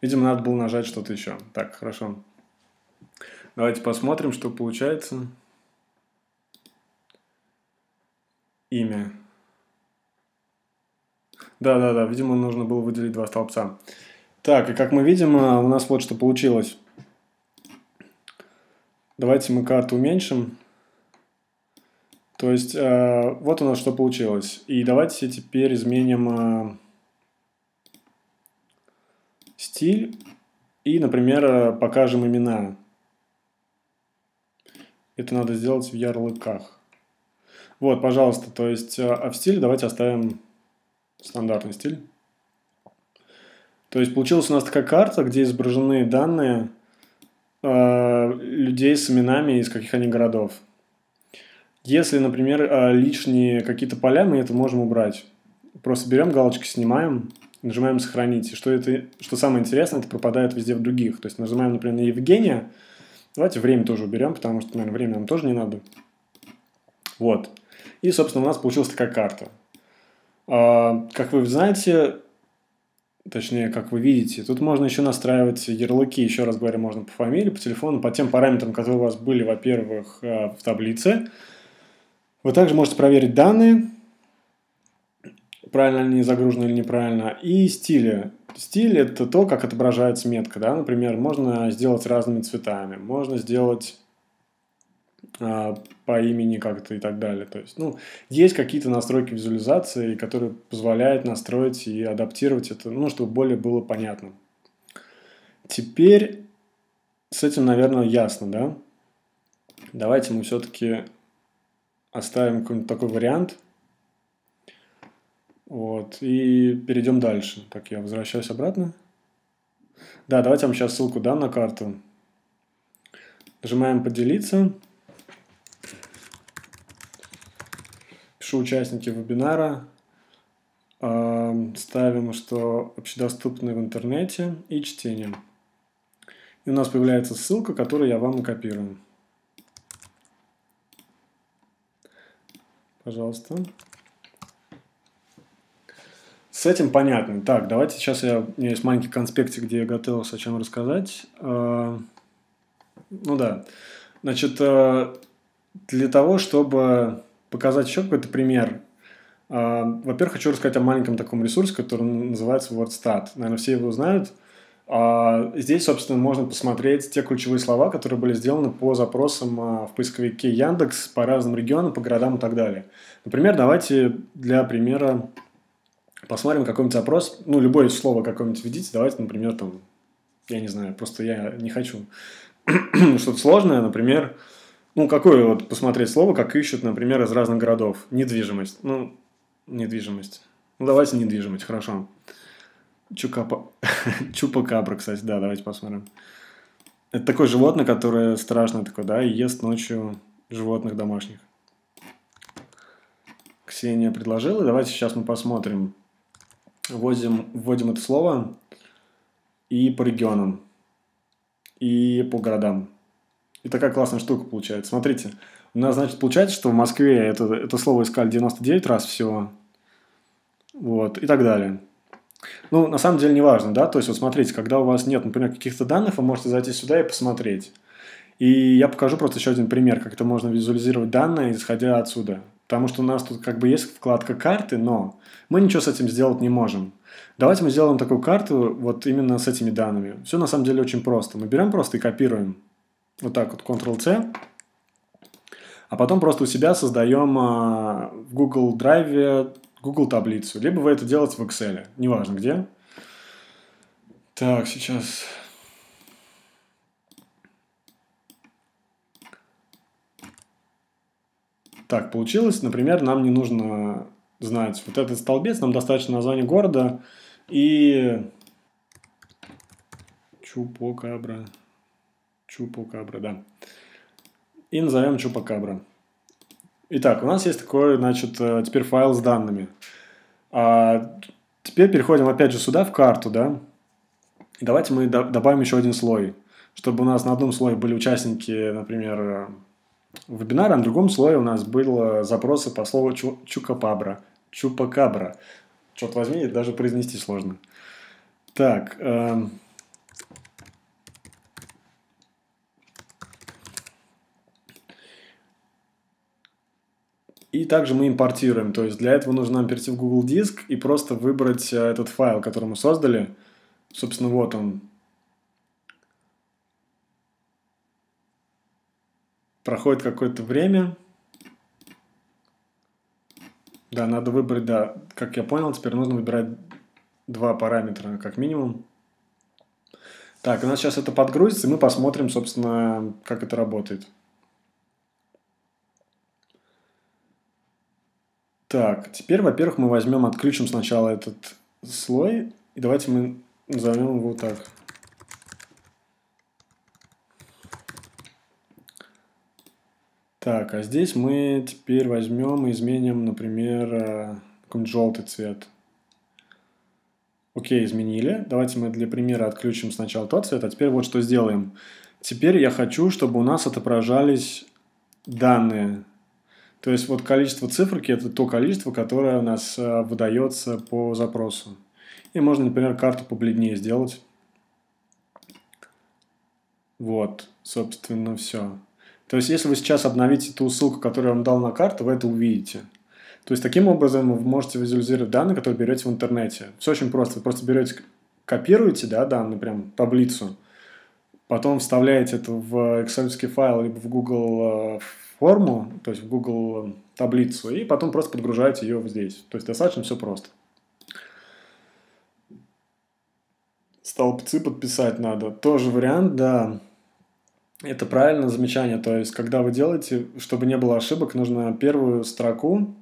Видимо, надо было нажать что-то еще. Так, хорошо. Давайте посмотрим, что получается. Имя. Да-да-да, видимо, нужно было выделить два столбца. Так, и как мы видим, у нас вот что получилось. Давайте мы карту уменьшим. То есть, э, вот у нас что получилось. И давайте теперь изменим... Э, стиль и, например, покажем имена. Это надо сделать в ярлыках. Вот, пожалуйста, то есть, а в стиле давайте оставим стандартный стиль. То есть получилась у нас такая карта, где изображены данные э, людей с именами, из каких они городов. Если, например, лишние какие-то поля, мы это можем убрать. Просто берем галочки, снимаем. Нажимаем «Сохранить». И что, это, что самое интересное, это пропадает везде в других. То есть нажимаем, например, на Евгения. Давайте время тоже уберем, потому что, наверное, время нам тоже не надо. Вот. И, собственно, у нас получилась такая карта. А, как вы знаете, точнее, как вы видите, тут можно еще настраивать ярлыки. Еще раз говорю, можно по фамилии, по телефону, по тем параметрам, которые у вас были, во-первых, в таблице. Вы также можете проверить данные. Правильно они загружены или неправильно, и стили. Стиль – это то, как отображается метка. Да? Например, можно сделать разными цветами, можно сделать э, по имени как-то и так далее. То есть, ну, есть какие-то настройки визуализации, которые позволяют настроить и адаптировать это, ну, чтобы более было понятно. Теперь с этим, наверное, ясно, да? Давайте мы все-таки оставим какой-нибудь такой вариант. Вот, и перейдем дальше. Так, я возвращаюсь обратно. Да, давайте я вам сейчас ссылку дам на карту. Нажимаем «Поделиться». Пишу «Участники вебинара». Ставим, что общедоступны в интернете, и чтение. И у нас появляется ссылка, которую я вам накопирую. Пожалуйста. С этим понятно. Так, давайте сейчас я... У меня есть маленький конспектик, где я готовился о чем рассказать. Ну да. Значит, для того, чтобы показать еще какой-то пример, во-первых, хочу рассказать о маленьком таком ресурсе, который называется WordStat. Наверное, все его знают. Здесь, собственно, можно посмотреть те ключевые слова, которые были сделаны по запросам в поисковике Яндекс по разным регионам, по городам и так далее. Например, давайте для примера посмотрим какой-нибудь запрос. Ну, любое слово какое-нибудь введите. Давайте, например, там, я не знаю, просто я не хочу что-то сложное, например. Ну, какое вот посмотреть слово, как ищут, например, из разных городов? Недвижимость. Ну, недвижимость. Ну, давайте недвижимость, хорошо. Чукапа... Чупакабра, кстати, да, давайте посмотрим. Это такое животное, которое страшное такое, да, и ест ночью животных домашних. Ксения предложила, давайте сейчас мы посмотрим. Вводим, вводим это слово и по регионам, и по городам. И такая классная штука получается. Смотрите, у нас, значит, получается, что в Москве это, это слово искали девяносто девять раз всего. Вот, и так далее. Ну, на самом деле, не важно, да? То есть, вот смотрите, когда у вас нет, например, каких-то данных, вы можете зайти сюда и посмотреть. И я покажу просто еще один пример, как это можно визуализировать данные, исходя отсюда. Потому что у нас тут как бы есть вкладка карты, но мы ничего с этим сделать не можем. Давайте мы сделаем такую карту вот именно с этими данными. Все на самом деле очень просто. Мы берем просто и копируем. Вот так вот, контрол-C. А потом просто у себя создаем а, в Google Drive Google таблицу. Либо вы это делаете в Excel. Неважно где. Так, сейчас. Так, получилось. Например, нам не нужно знать вот этот столбец. Нам достаточно названия города и... Чупакабра. Чупакабра, да. И назовем Чупакабра. Итак, у нас есть такой, значит, теперь файл с данными. А теперь переходим опять же сюда, в карту, да. И давайте мы добавим еще один слой, чтобы у нас на одном слое были участники, например, вебинара, а на другом слое у нас были запросы по слову Чукапабра, Чупакабра. Черт возьми, даже произнести сложно. Так... И также мы импортируем, то есть для этого нужно нам перейти в Google Диск и просто выбрать этот файл, который мы создали. Собственно, вот он. Проходит какое-то время. Да, надо выбрать, да, как я понял, теперь нужно выбирать два параметра как минимум. Так, у нас сейчас это подгрузится, и мы посмотрим, собственно, как это работает. Так, теперь, во-первых, мы возьмем, отключим сначала этот слой, и давайте мы назовем его так. Так, а здесь мы теперь возьмем и изменим, например, какой-нибудь желтый цвет. Окей, изменили. Давайте мы для примера отключим сначала тот цвет, а теперь вот что сделаем. Теперь я хочу, чтобы у нас отображались данные. То есть, вот количество циферки – это то количество, которое у нас выдается по запросу. И можно, например, карту побледнее сделать. Вот, собственно, все. То есть, если вы сейчас обновите ту ссылку, которую я вам дал на карту, вы это увидите. То есть, таким образом вы можете визуализировать данные, которые берете в интернете. Все очень просто. Вы просто берете, копируете, да, данные, прям таблицу, потом вставляете это в Excel-ский файл либо в Google форму, то есть в Google таблицу, и потом просто подгружаете ее здесь. То есть достаточно все просто. Столбцы подписать надо. Тоже вариант, да. Это правильно, замечание. То есть, когда вы делаете, чтобы не было ошибок, нужно первую строку,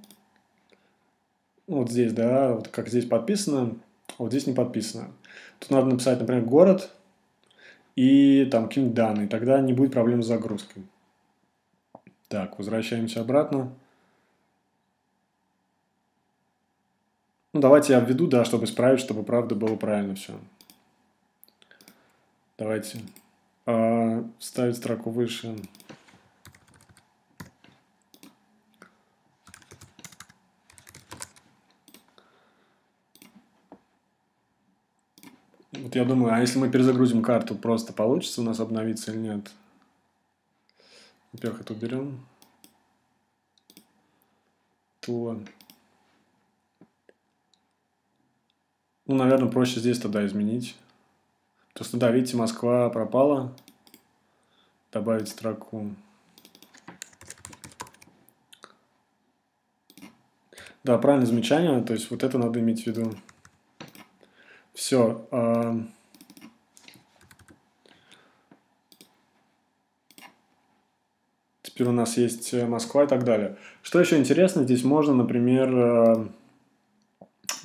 вот здесь, да, вот как здесь подписано, а вот здесь не подписано. Тут надо написать, например, город и там какие-нибудь данные. Тогда не будет проблем с загрузкой. Так, возвращаемся обратно. Ну, давайте я введу, да, чтобы исправить, чтобы правда было правильно все. Давайте ставить строку выше. Вот я думаю, а если мы перезагрузим карту, просто получится у нас обновиться или нет? Во-первых, это уберем. То... Ну, наверное, проще здесь тогда изменить. То есть, да, видите, Москва пропала. Добавить строку. Да, правильное замечание. То есть, вот это надо иметь в виду. Все. Теперь у нас есть Москва и так далее. Что еще интересно, здесь можно, например, в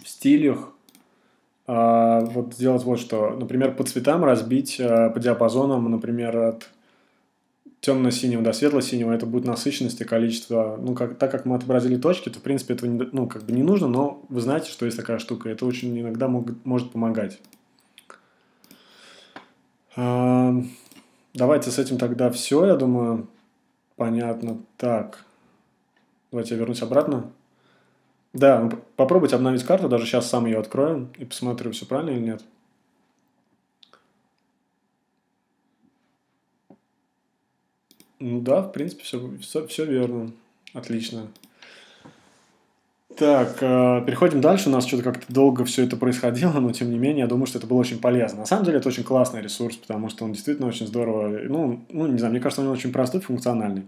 стилях вот сделать вот что. Например, по цветам разбить, по диапазонам, например, от темно-синего до светло-синего. Это будет насыщенность и количество. Ну, как, так как мы отобразили точки, то, в принципе, этого не, ну, как бы не нужно, но вы знаете, что есть такая штука. Это очень иногда мог, может помогать. Давайте с этим тогда все, я думаю, понятно. Так, давайте я вернусь обратно. Да, попробуйте обновить карту, даже сейчас сам ее открою и посмотрю, все правильно или нет. Ну да, в принципе, все, все, все верно. Отлично. Так, э, переходим дальше. У нас что-то как-то долго все это происходило, но тем не менее, я думаю, что это было очень полезно. На самом деле, это очень классный ресурс, потому что он действительно очень здорово... Ну, ну не знаю, мне кажется, он очень простой, функциональный.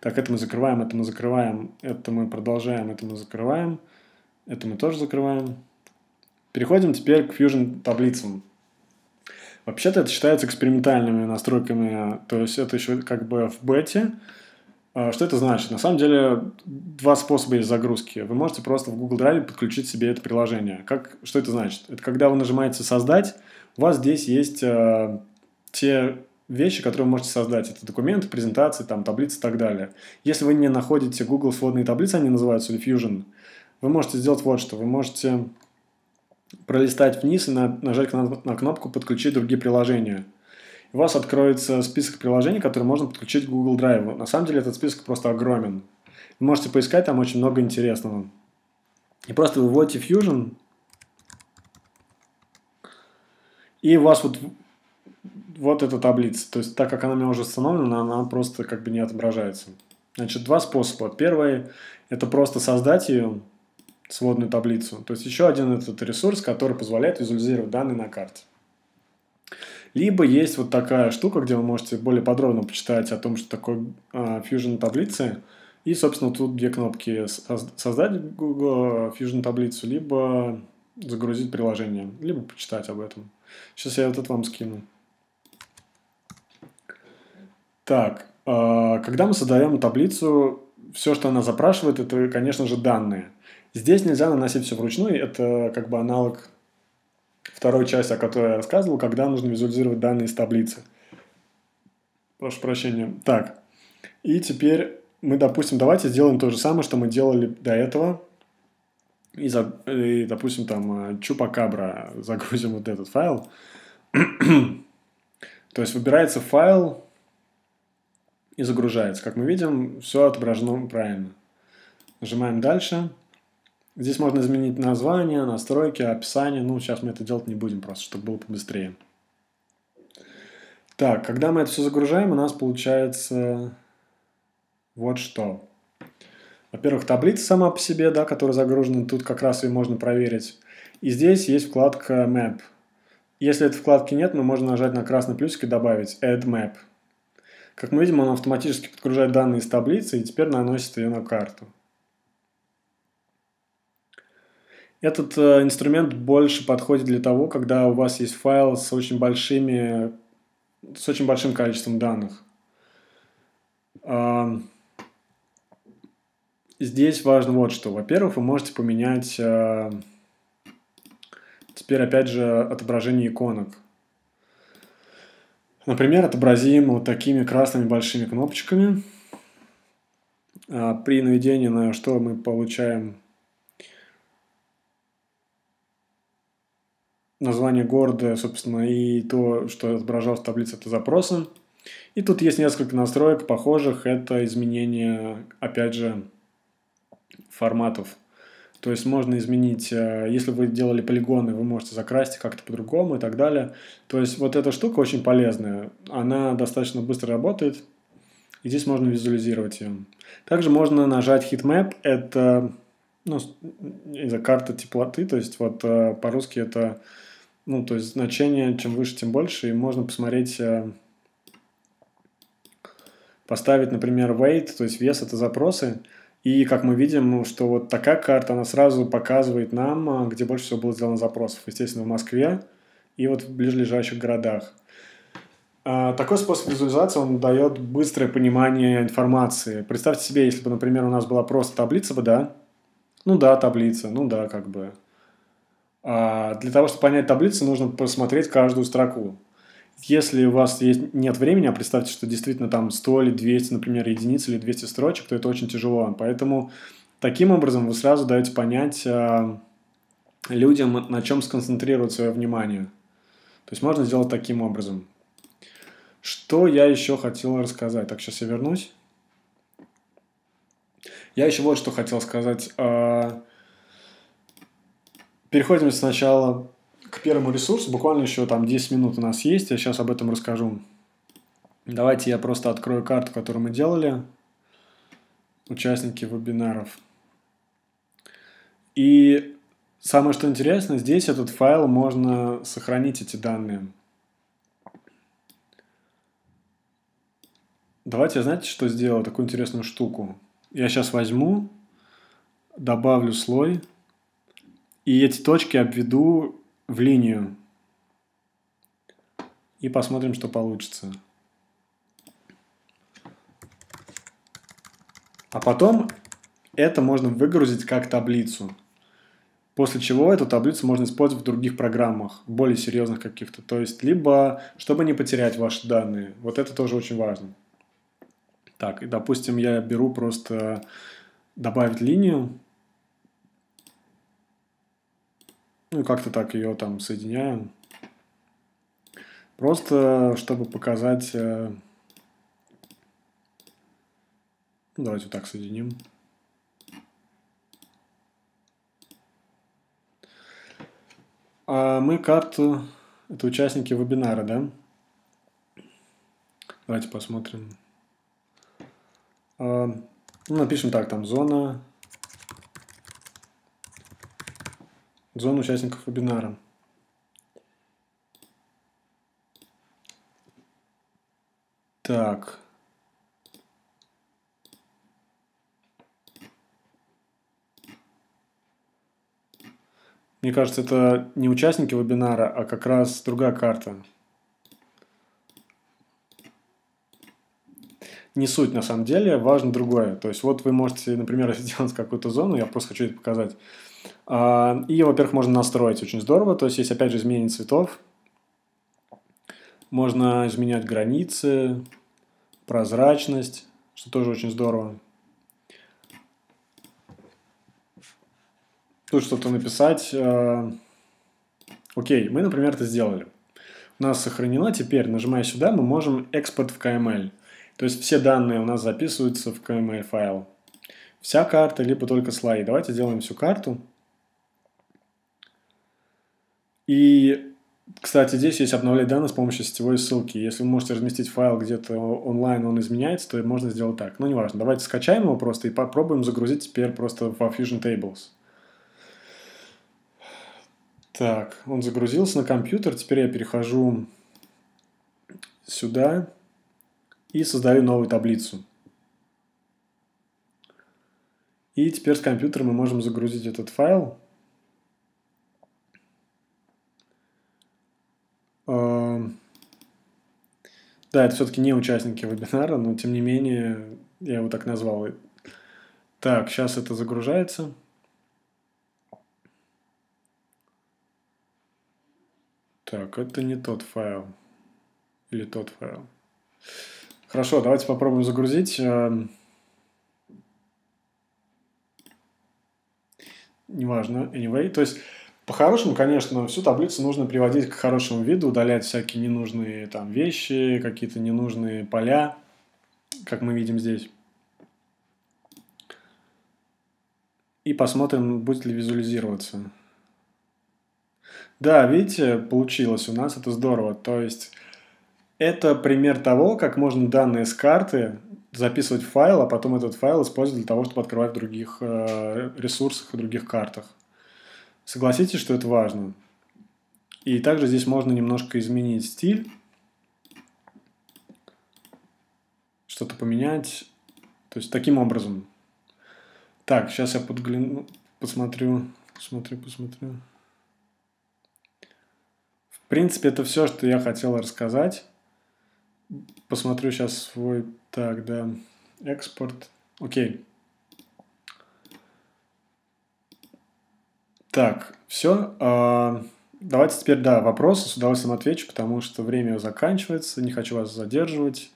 Так, это мы закрываем, это мы закрываем, это мы продолжаем, это мы закрываем, это мы тоже закрываем. Переходим теперь к Fusion таблицам. Вообще-то это считается экспериментальными настройками, то есть это еще как бы в бете. Что это значит? На самом деле два способа есть загрузки. Вы можете просто в Google Drive подключить себе это приложение. Как, что это значит? Это когда вы нажимаете «Создать», у вас здесь есть э, те... вещи, которые вы можете создать. Это документы, презентации, там, таблицы и так далее. Если вы не находите Google сводные таблицы, они называются, или Fusion, вы можете сделать вот что. Вы можете пролистать вниз и нажать на кнопку «Подключить другие приложения». И у вас откроется список приложений, которые можно подключить к Google Drive. На самом деле этот список просто огромен. Вы можете поискать, там очень много интересного. И просто вы вводите Fusion, и у вас вот... Вот эта таблица. То есть, так как она у меня уже установлена, она просто как бы не отображается. Значит, два способа. Первый – это просто создать ее, сводную таблицу. То есть, еще один этот ресурс, который позволяет визуализировать данные на карте. Либо есть вот такая штука, где вы можете более подробно почитать о том, что такое э, Fusion таблицы. И, собственно, тут две кнопки «Создать Google Fusion таблицу», либо «Загрузить приложение», либо «Почитать об этом». Сейчас я вот это вам скину. Так, когда мы создаем таблицу, все, что она запрашивает, это, конечно же, данные. Здесь нельзя наносить все вручную, это как бы аналог второй части, о которой я рассказывал, когда нужно визуализировать данные из таблицы. Прошу прощения. Так, и теперь мы, допустим, давайте сделаем то же самое, что мы делали до этого. И, и допустим, там, чупакабра, загрузим вот этот файл. То есть выбирается файл... И загружается. Как мы видим, все отображено правильно. Нажимаем «Дальше». Здесь можно изменить название, настройки, описание. Ну, сейчас мы это делать не будем просто, чтобы было побыстрее. Так, когда мы это все загружаем, у нас получается вот что. Во-первых, таблица сама по себе, да, которая загружена. Тут как раз ее можно проверить. И здесь есть вкладка «Map». Если этой вкладки нет, мы можем нажать на красный плюсик и добавить «Add Map». Как мы видим, он автоматически подгружает данные из таблицы и теперь наносит ее на карту. Этот э, инструмент больше подходит для того, когда у вас есть файл с очень большими, с очень большим количеством данных. Э, здесь важно вот что. Во-первых, вы можете поменять э, теперь опять же отображение иконок. Например, отобразим вот такими красными большими кнопочками. При наведении на что мы получаем название города, собственно, и то, что отображалось в таблице, это запросы. И тут есть несколько настроек похожих. Это изменение, опять же, форматов. То есть можно изменить, если вы делали полигоны, вы можете закрасить как-то по-другому и так далее. То есть вот эта штука очень полезная. Она достаточно быстро работает. И здесь можно визуализировать ее. Также можно нажать Heatmap. Это ну, карта теплоты. То есть вот по-русски это ну, то есть значение чем выше, тем больше. И можно посмотреть... Поставить, например, weight, то есть вес, это запросы. И как мы видим, что вот такая карта, она сразу показывает нам, где больше всего было сделано запросов. Естественно, в Москве и вот в ближайших городах. Такой способ визуализации, он дает быстрое понимание информации. Представьте себе, если бы, например, у нас была просто таблица бы, да? Ну да, таблица, ну да, как бы. А для того, чтобы понять таблицу, нужно посмотреть каждую строку. Если у вас есть, нет времени, а представьте, что действительно там сто или двести, например, единиц или двести строчек, то это очень тяжело. Поэтому таким образом вы сразу даете понять э, людям, на чем сконцентрировать свое внимание. То есть можно сделать таким образом. Что я еще хотел рассказать? Так, сейчас я вернусь. Я еще вот что хотел сказать. Э, переходим сначала... к первому ресурсу, буквально еще там десять минут у нас есть, я сейчас об этом расскажу. Давайте я просто открою карту, которую мы делали, участники вебинаров. И самое что интересно, здесь этот файл, можно сохранить эти данные. Давайте, знаете, что сделаю? Такую интересную штуку. Я сейчас возьму, добавлю слой, и эти точки обведу в линию. И посмотрим, что получится. А потом это можно выгрузить как таблицу. После чего эту таблицу можно использовать в других программах, более серьезных каких-то. То есть, либо, чтобы не потерять ваши данные. Вот это тоже очень важно. Так, и допустим, я беру просто добавить линию. Ну, как-то так ее там соединяем. Просто, чтобы показать... Давайте вот так соединим. А мы карту... Это участники вебинара, да? Давайте посмотрим. А, ну, напишем так, там зона... зону участников вебинара. Так. Мне кажется, это не участники вебинара, а как раз другая карта. Не суть на самом деле, важно другое. То есть вот вы можете, например, сделать какую-то зону, я просто хочу это показать. И, во-первых, можно настроить очень здорово. То есть есть, опять же, изменение цветов. Можно изменять границы, прозрачность, что тоже очень здорово. Тут что-то написать. Окей, мы, например, это сделали. У нас сохранено. Теперь, нажимая сюда, мы можем экспорт в кей эм эль. То есть все данные у нас записываются в кей эм эль файл. Вся карта, либо только слои. Давайте сделаем всю карту. И, кстати, здесь есть обновлять данные с помощью сетевой ссылки. Если вы можете разместить файл где-то онлайн, он изменяется, то можно сделать так. Но неважно. Давайте скачаем его просто и попробуем загрузить теперь просто во Fusion Tables. Так, он загрузился на компьютер. Теперь я перехожу сюда и создаю новую таблицу. И теперь с компьютера мы можем загрузить этот файл. Да, это все-таки не участники вебинара, но тем не менее я его так назвал. Так, сейчас это загружается. Так, это не тот файл. Или тот файл. Хорошо, давайте попробуем загрузить. Неважно, anyway. То есть По-хорошему, конечно, всю таблицу нужно приводить к хорошему виду, удалять всякие ненужные там вещи, какие-то ненужные поля, как мы видим здесь. И посмотрим, будет ли визуализироваться. Да, видите, получилось у нас, это здорово. То есть это пример того, как можно данные с карты записывать в файл, а потом этот файл использовать для того, чтобы открывать в других ресурсах и других картах. Согласитесь, что это важно. И также здесь можно немножко изменить стиль. Что-то поменять. То есть таким образом. Так, сейчас я подгляну, посмотрю, посмотрю, посмотрю. В принципе, это все, что я хотел рассказать. Посмотрю сейчас свой... Так, да. Экспорт. Окей. Так, все. Давайте теперь, да, вопросы. С удовольствием отвечу, потому что время заканчивается. Не хочу вас задерживать.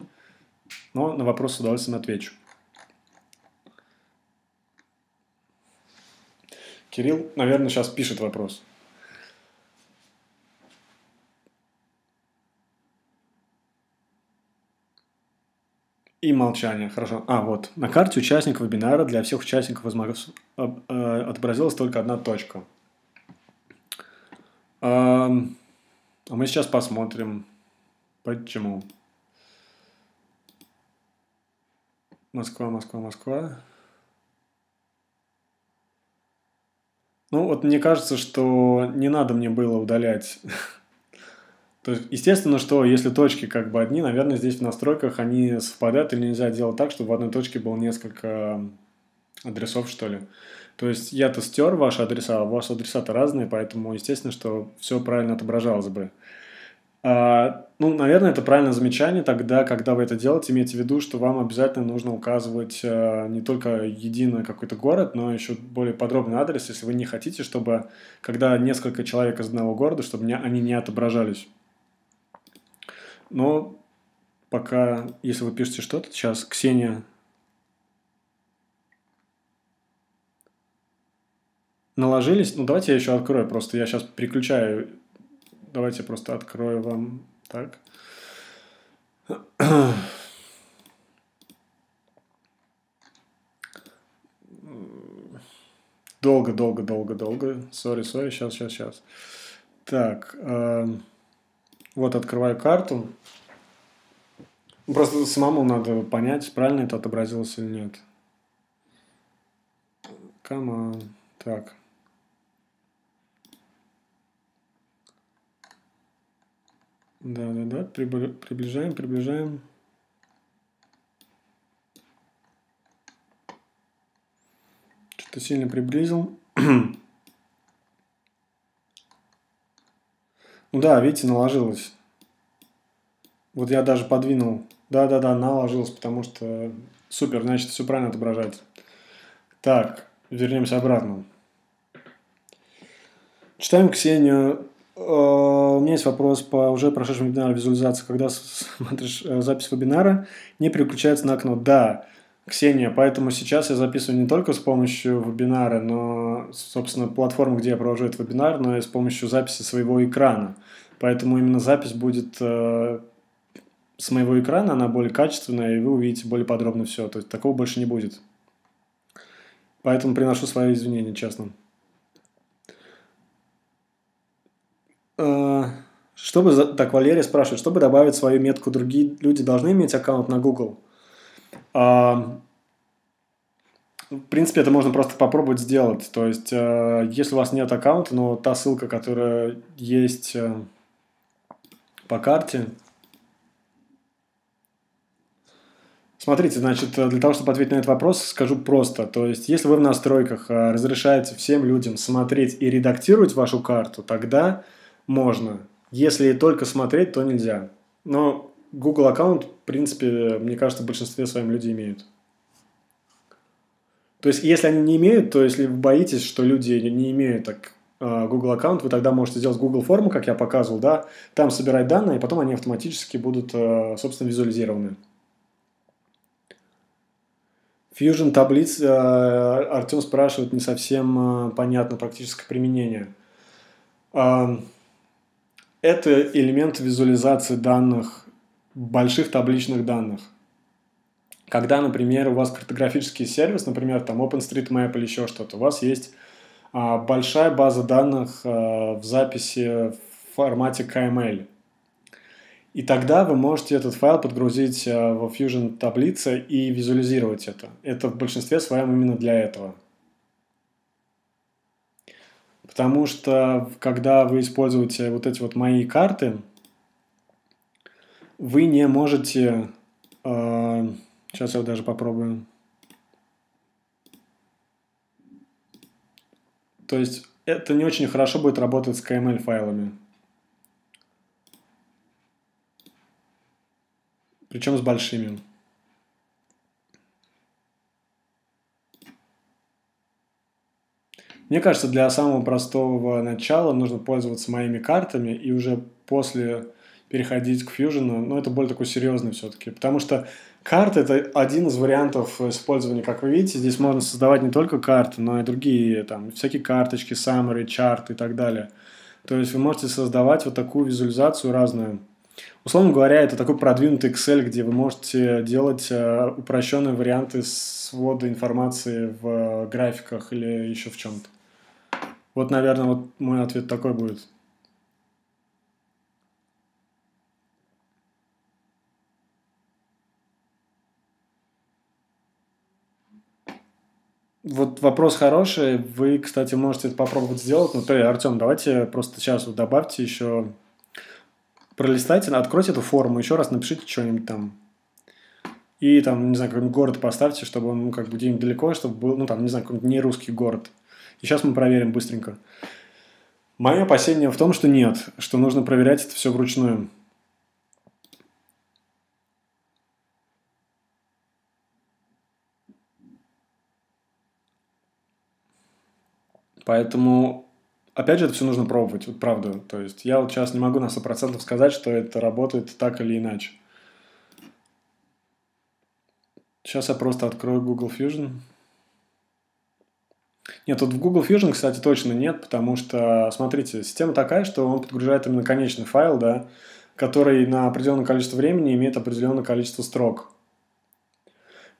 Но на вопросы с удовольствием отвечу. Кирилл, наверное, сейчас пишет вопрос. И молчание. Хорошо. А, вот. На карте участников вебинара для всех участников отобразилась только одна точка. А мы сейчас посмотрим, почему. Москва, Москва, Москва. Ну, вот мне кажется, что не надо мне было удалять... То есть, естественно, что если точки как бы одни, наверное, здесь в настройках они совпадают, или нельзя делать так, чтобы в одной точке было несколько адресов, что ли. То есть, я-то стер ваши адреса, а ваши адреса-то разные, поэтому, естественно, что все правильно отображалось бы. А, ну, наверное, это правильное замечание тогда, когда вы это делаете, имейте в виду, что вам обязательно нужно указывать а, не только единый какой-то город, но еще более подробный адрес, если вы не хотите, чтобы, когда несколько человек из одного города, чтобы не, они не отображались. Но пока, если вы пишете что-то, сейчас Ксения. Наложились? Ну, давайте я еще открою, просто я сейчас переключаю. Давайте я просто открою вам так. Долго, долго, долго, долго. Сори, сори, сейчас, сейчас, сейчас. Так. Э Вот, открываю карту. Просто самому надо понять, правильно это отобразилось или нет. Come on. Так. Да-да-да, приближаем, приближаем. Что-то сильно приблизил. Ну да, видите, наложилось. Вот я даже подвинул. Да-да-да, наложилось, потому что... Супер, значит, все правильно отображается. Так, вернемся обратно. Читаем Ксению. У меня есть вопрос по уже прошедшему вебинару визуализации. Когда смотришь запись вебинара, не переключается на окно. Да, Ксения, поэтому сейчас я записываю не только с помощью вебинара, но, собственно, платформы, где я провожу этот вебинар, но и с помощью записи своего экрана. Поэтому именно запись будет э, с моего экрана, она более качественная, и вы увидите более подробно все. То есть такого больше не будет. Поэтому приношу свои извинения, честно. Э, чтобы, так, Валерия спрашивает, чтобы добавить свою метку, другие люди должны иметь аккаунт на Google? Uh, в принципе, это можно просто попробовать сделать. То есть, uh, если у вас нет аккаунта, но та ссылка, которая есть uh, по карте. Смотрите, значит, для того, чтобы ответить на этот вопрос, скажу просто. То есть, если вы в настройках uh, разрешаете всем людям смотреть и редактировать вашу карту, тогда можно. Если только смотреть, то нельзя. Но... Google аккаунт, в принципе, мне кажется, в большинстве своем люди имеют. То есть, если они не имеют, то если вы боитесь, что люди не имеют так, Google аккаунт, вы тогда можете сделать Google форму, как я показывал, да, там собирать данные, и потом они автоматически будут, собственно, визуализированы. Fusion таблиц, Артем спрашивает, не совсем понятно практическое применение. Это элемент визуализации данных, больших табличных данных. Когда, например, у вас картографический сервис, например, там OpenStreetMap или еще что-то, у вас есть а, большая база данных а, в записи в формате кей эм эл. И тогда вы можете этот файл подгрузить а, во Fusion таблице и визуализировать это. Это в большинстве своем именно для этого. Потому что, когда вы используете вот эти вот мои карты, вы не можете... А, Сейчас я даже попробую. То есть это не очень хорошо будет работать с кей эм эл-файлами. Причем с большими. Мне кажется, для самого простого начала нужно пользоваться моими картами и уже после переходить к Fusion, но это более такой серьезный все-таки, потому что карты — это один из вариантов использования, как вы видите, здесь можно создавать не только карты, но и другие, там, всякие карточки, summary, чарты и так далее. То есть вы можете создавать вот такую визуализацию разную. Условно говоря, это такой продвинутый Excel, где вы можете делать упрощенные варианты свода информации в графиках или еще в чем-то. Вот, наверное, вот мой ответ такой будет. Вот вопрос хороший. Вы, кстати, можете это попробовать сделать. Ну, Артем, давайте просто сейчас вот добавьте еще. Пролистайте, откройте эту форму, еще раз напишите что-нибудь там. И там, не знаю, какой-нибудь город поставьте, чтобы он, ну, как бы где-нибудь далеко, чтобы был, ну, там, не знаю, какой-нибудь нерусский город. И сейчас мы проверим быстренько. Мое опасение в том, что нет, что нужно проверять это все вручную. Поэтому, опять же, это все нужно пробовать, вот правда. То есть я вот сейчас не могу на сто процентов сказать, что это работает так или иначе. Сейчас я просто открою Google Fusion. Нет, тут в Google Fusion, кстати, точно нет, потому что, смотрите, система такая, что он подгружает именно конечный файл, да, который на определенное количество времени имеет определенное количество строк.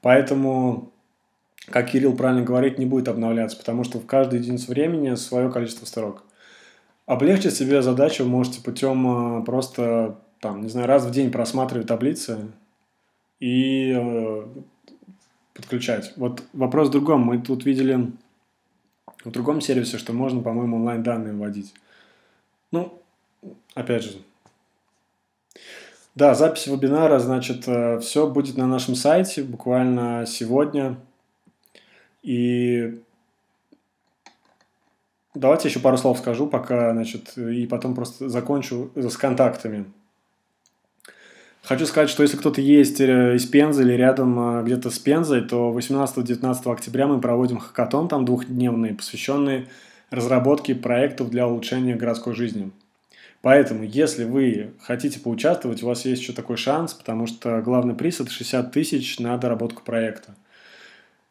Поэтому... как Кирилл правильно говорит, не будет обновляться, потому что в каждой единице времени свое количество строк. Облегчить себе задачу вы можете путем просто, там, не знаю, раз в день просматривать таблицы и э, подключать. Вот вопрос в другом. Мы тут видели в другом сервисе, что можно, по-моему, онлайн-данные вводить. Ну, опять же. Да, запись вебинара, значит, все будет на нашем сайте буквально сегодня. И давайте еще пару слов скажу, пока, значит, и потом просто закончу с контактами. Хочу сказать, что если кто-то есть из Пензы или рядом где-то с Пензой, то восемнадцатого-девятнадцатого октября мы проводим хакатон, там двухдневный, посвященный разработке проектов для улучшения городской жизни. Поэтому, если вы хотите поучаствовать, у вас есть еще такой шанс, потому что главный приз – это шестьдесят тысяч на доработку проекта.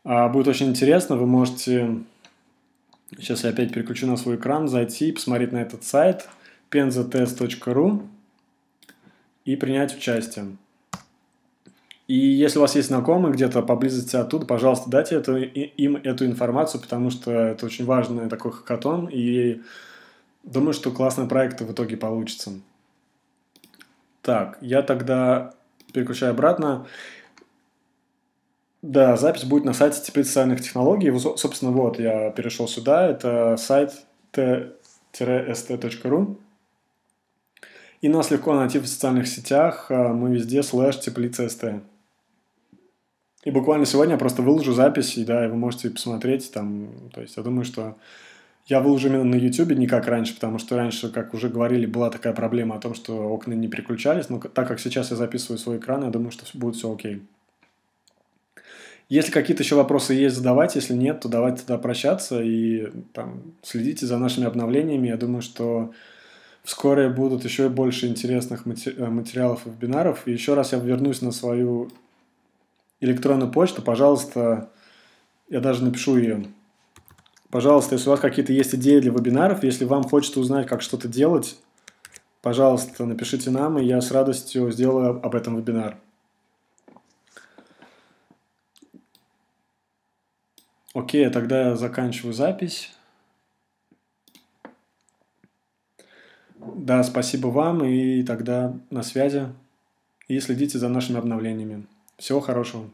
Будет очень интересно, вы можете, сейчас я опять переключу на свой экран, зайти и посмотреть на этот сайт пенза тест точка ру и принять участие. И если у вас есть знакомые где-то поблизости оттуда, пожалуйста, дайте это, им эту информацию, потому что это очень важный такой хакатон, и думаю, что классные проекты в итоге получатся. Так, я тогда переключаю обратно. Да, запись будет на сайте Теплицы социальных технологий. Собственно, вот я перешел сюда. Это сайт тэ эс тэ точка ру. И нас легко найти в социальных сетях. Мы везде слэш теплица ст. И буквально сегодня я просто выложу запись, и да, и вы можете посмотреть там. То есть я думаю, что я выложу именно на YouTube, не как раньше, потому что раньше, как уже говорили, была такая проблема о том, что окна не переключались. Но так как сейчас я записываю свой экран, я думаю, что будет все окей. Если какие-то еще вопросы есть, задавайте. Если нет, то давайте тогда прощаться и там, следите за нашими обновлениями. Я думаю, что вскоре будут еще больше интересных матери материалов и вебинаров. И еще раз я вернусь на свою электронную почту. Пожалуйста, я даже напишу ее. Пожалуйста, если у вас какие-то есть идеи для вебинаров, если вам хочется узнать, как что-то делать, пожалуйста, напишите нам, и я с радостью сделаю об этом вебинар. Окей, тогда я заканчиваю запись. Да, спасибо вам, и тогда на связи. И следите за нашими обновлениями. Всего хорошего.